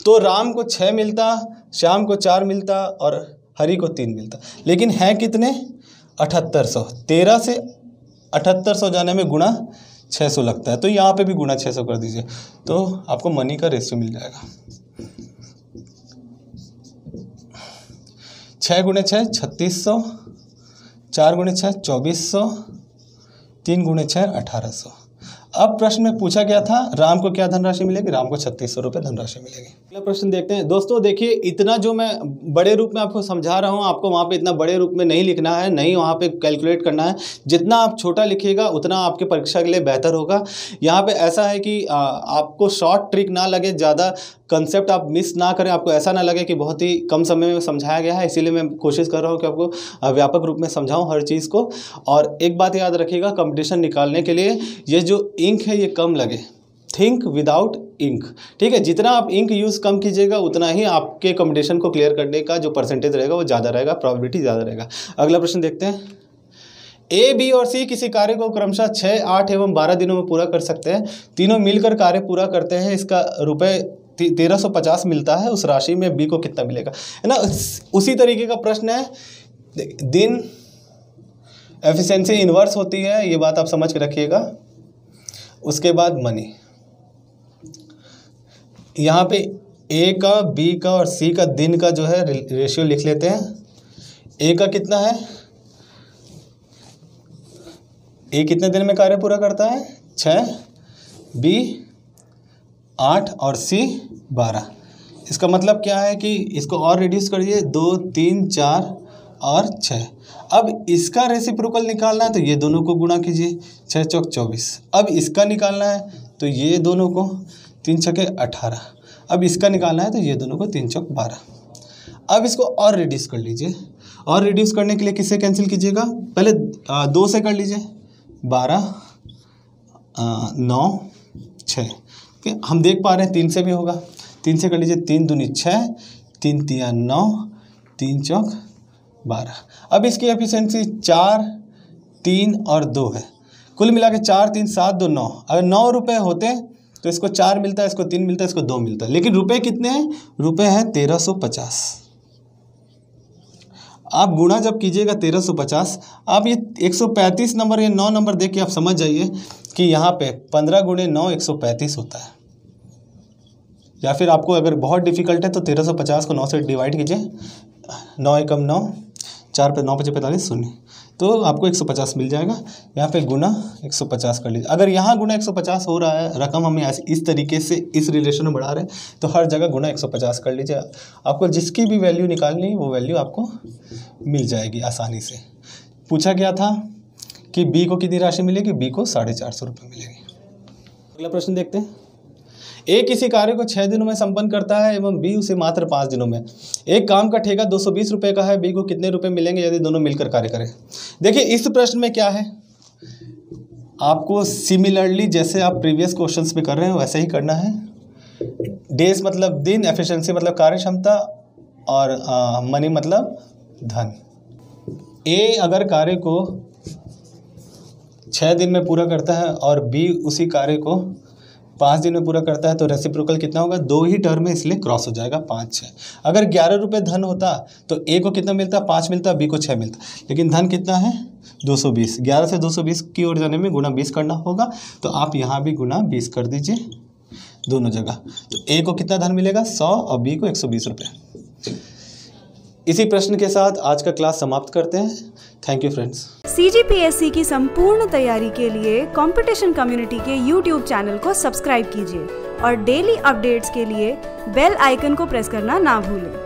तो राम को छः मिलता, श्याम को चार मिलता और हरि को तीन मिलता। लेकिन है कितने, अठहत्तर सौ। तेरह से अठहत्तर सौ जाने में गुणा छः सौ लगता है, तो यहाँ पे भी गुणा छः सौ कर दीजिए, तो आपको मनी का रेशियो मिल जाएगा। छः गुणे छः छत्तीस सौ, चार गुणे छः चौबीस सौ, तीन गुणे छः अठारह सौ। अब प्रश्न में पूछा गया था राम को क्या धनराशि मिलेगी, राम को छत्तीस सौ रुपये धनराशि मिलेगी। अगला प्रश्न देखते हैं। दोस्तों देखिए, इतना जो मैं बड़े रूप में आपको समझा रहा हूँ, आपको वहाँ पे इतना बड़े रूप में नहीं लिखना है, नहीं वहाँ पे कैलकुलेट करना है। जितना आप छोटा लिखिएगा उतना आपके परीक्षा के लिए बेहतर होगा। यहाँ पे ऐसा है कि आ, आपको शॉर्ट ट्रिक ना लगे, ज़्यादा कंसेप्ट आप मिस ना करें, आपको ऐसा ना लगे कि बहुत ही कम समय में समझाया गया है। इसीलिए मैं कोशिश कर रहा हूँ कि आपको व्यापक रूप में समझाऊँ हर चीज़ को। और एक बात याद रखिएगा, कंपटीशन निकालने के लिए ये जो इंक है ये कम लगे, थिंक विदाउट इंक, ठीक है। जितना आप इंक यूज़ कम कीजिएगा उतना ही आपके कंपटीशन को क्लियर करने का जो परसेंटेज रहेगा वो ज़्यादा रहेगा, प्रॉबिलिटी ज़्यादा रहेगा। अगला प्रश्न देखते हैं। ए, बी और सी किसी कार्य को क्रमशः छः, आठ एवं बारह दिनों में पूरा कर सकते हैं। तीनों मिलकर कार्य पूरा करते हैं, इसका रुपये तेरह सौ पचास मिलता है, उस राशि में बी को कितना मिलेगा, है ना। उसी तरीके का प्रश्न है। दिन एफिशिएंसी इन्वर्स होती है, ये बात आप समझ के रखिएगा। उसके बाद मनी, यहाँ पे ए का, बी का और सी का, दिन का जो है रेशियो लिख लेते हैं। ए का कितना है, ए कितने दिन में कार्य पूरा करता है, छः, बी आठ और सी बारह। इसका मतलब क्या है कि इसको और रिड्यूस करिए, दो तीन चार और छः। अब इसका रेसिप्रोकल निकालना है तो ये दोनों को गुणा कीजिए, छः चौक चौबीस। अब इसका निकालना है तो ये दोनों को, तीन छके अठारह। अब इसका निकालना है तो ये दोनों को, तीन चौक बारह। अब इसको और रिड्यूस कर लीजिए, और रिड्यूस करने के लिए किससे कैंसिल कीजिएगा, पहले दो से कर लीजिए, बारह नौ छः। हम देख पा रहे हैं तीन से भी होगा, तीन से कर लीजिए, तीन दूनी छः, तीन तिया नौ, तीन चौक बारह। अब इसकी एफिशिएंसी चार तीन और दो है, कुल मिला के चार तीन सात दो नौ। अगर नौ रुपये होते तो इसको चार मिलता है, इसको तीन मिलता है, इसको दो मिलता है। लेकिन रुपए कितने हैं, रुपए हैं तेरह सौ पचास। आप गुणा जब कीजिएगा तेरह सौ पचास, आप ये एक सौ पैंतीस नंबर या नौ नंबर देख के आप समझ जाइए कि यहाँ पे पंद्रह गुणे नौ एक सौ पैंतीस होता है। या फिर आपको अगर बहुत डिफिकल्ट है तो तेरह सौ पचास को नौ से डिवाइड कीजिए, नौ एकम नौ, चार पे नौ पचे पैंतालीस शून्य, तो आपको एक सौ पचास मिल जाएगा। यहाँ पे गुना एक सौ पचास कर लीजिए। अगर यहाँ गुना एक सौ पचास हो रहा है, रकम हमें इस तरीके से इस रिलेशन में बढ़ा रहे हैं, तो हर जगह गुना एक सौ पचास कर लीजिए। आपको जिसकी भी वैल्यू निकालनी है वो वैल्यू आपको मिल जाएगी आसानी से। पूछा गया था कि बी को कितनी राशि मिलेगी, बी को साढ़े चार सौ रुपये मिलेगी। अगला प्रश्न देखते हैं। ए किसी कार्य को छः दिनों में संपन्न करता है एवं बी उसे मात्र पाँच दिनों में। एक काम का ठेका दो सौ बीस रुपये का है, बी को कितने रुपए मिलेंगे यदि दोनों मिलकर कार्य करें। देखिए इस प्रश्न में क्या है, आपको सिमिलरली जैसे आप प्रीवियस क्वेश्चंस में कर रहे हैं वैसे ही करना है। डेज मतलब दिन, एफिशिएंसी मतलब कार्य क्षमता, और मनी मतलब धन। ए अगर कार्य को छः दिन में पूरा करता है और बी उसी कार्य को पाँच दिन में पूरा करता है तो रेसिप्रोकल कितना होगा? दो ही टर्म में, इसलिए क्रॉस हो जाएगा पाँच छः। अगर ग्यारह रुपये धन होता तो ए को कितना मिलता? पाँच मिलता, बी को छः मिलता, लेकिन धन कितना है? दो सौ बीस। ग्यारह से दो सौ बीस की ओर जाने में गुना बीस करना होगा, तो आप यहाँ भी गुना बीस कर दीजिए दोनों जगह। तो ए को कितना धन मिलेगा? सौ, और बी को एक सौ बीस रुपये। इसी प्रश्न के साथ आज का क्लास समाप्त करते हैं। Thank you friends. C G P S E की संपूर्ण तैयारी के लिए कॉम्पिटिशन कम्युनिटी के यूट्यूब चैनल को सब्सक्राइब कीजिए और डेली अपडेट्स के लिए बेल आइकन को प्रेस करना ना भूलें।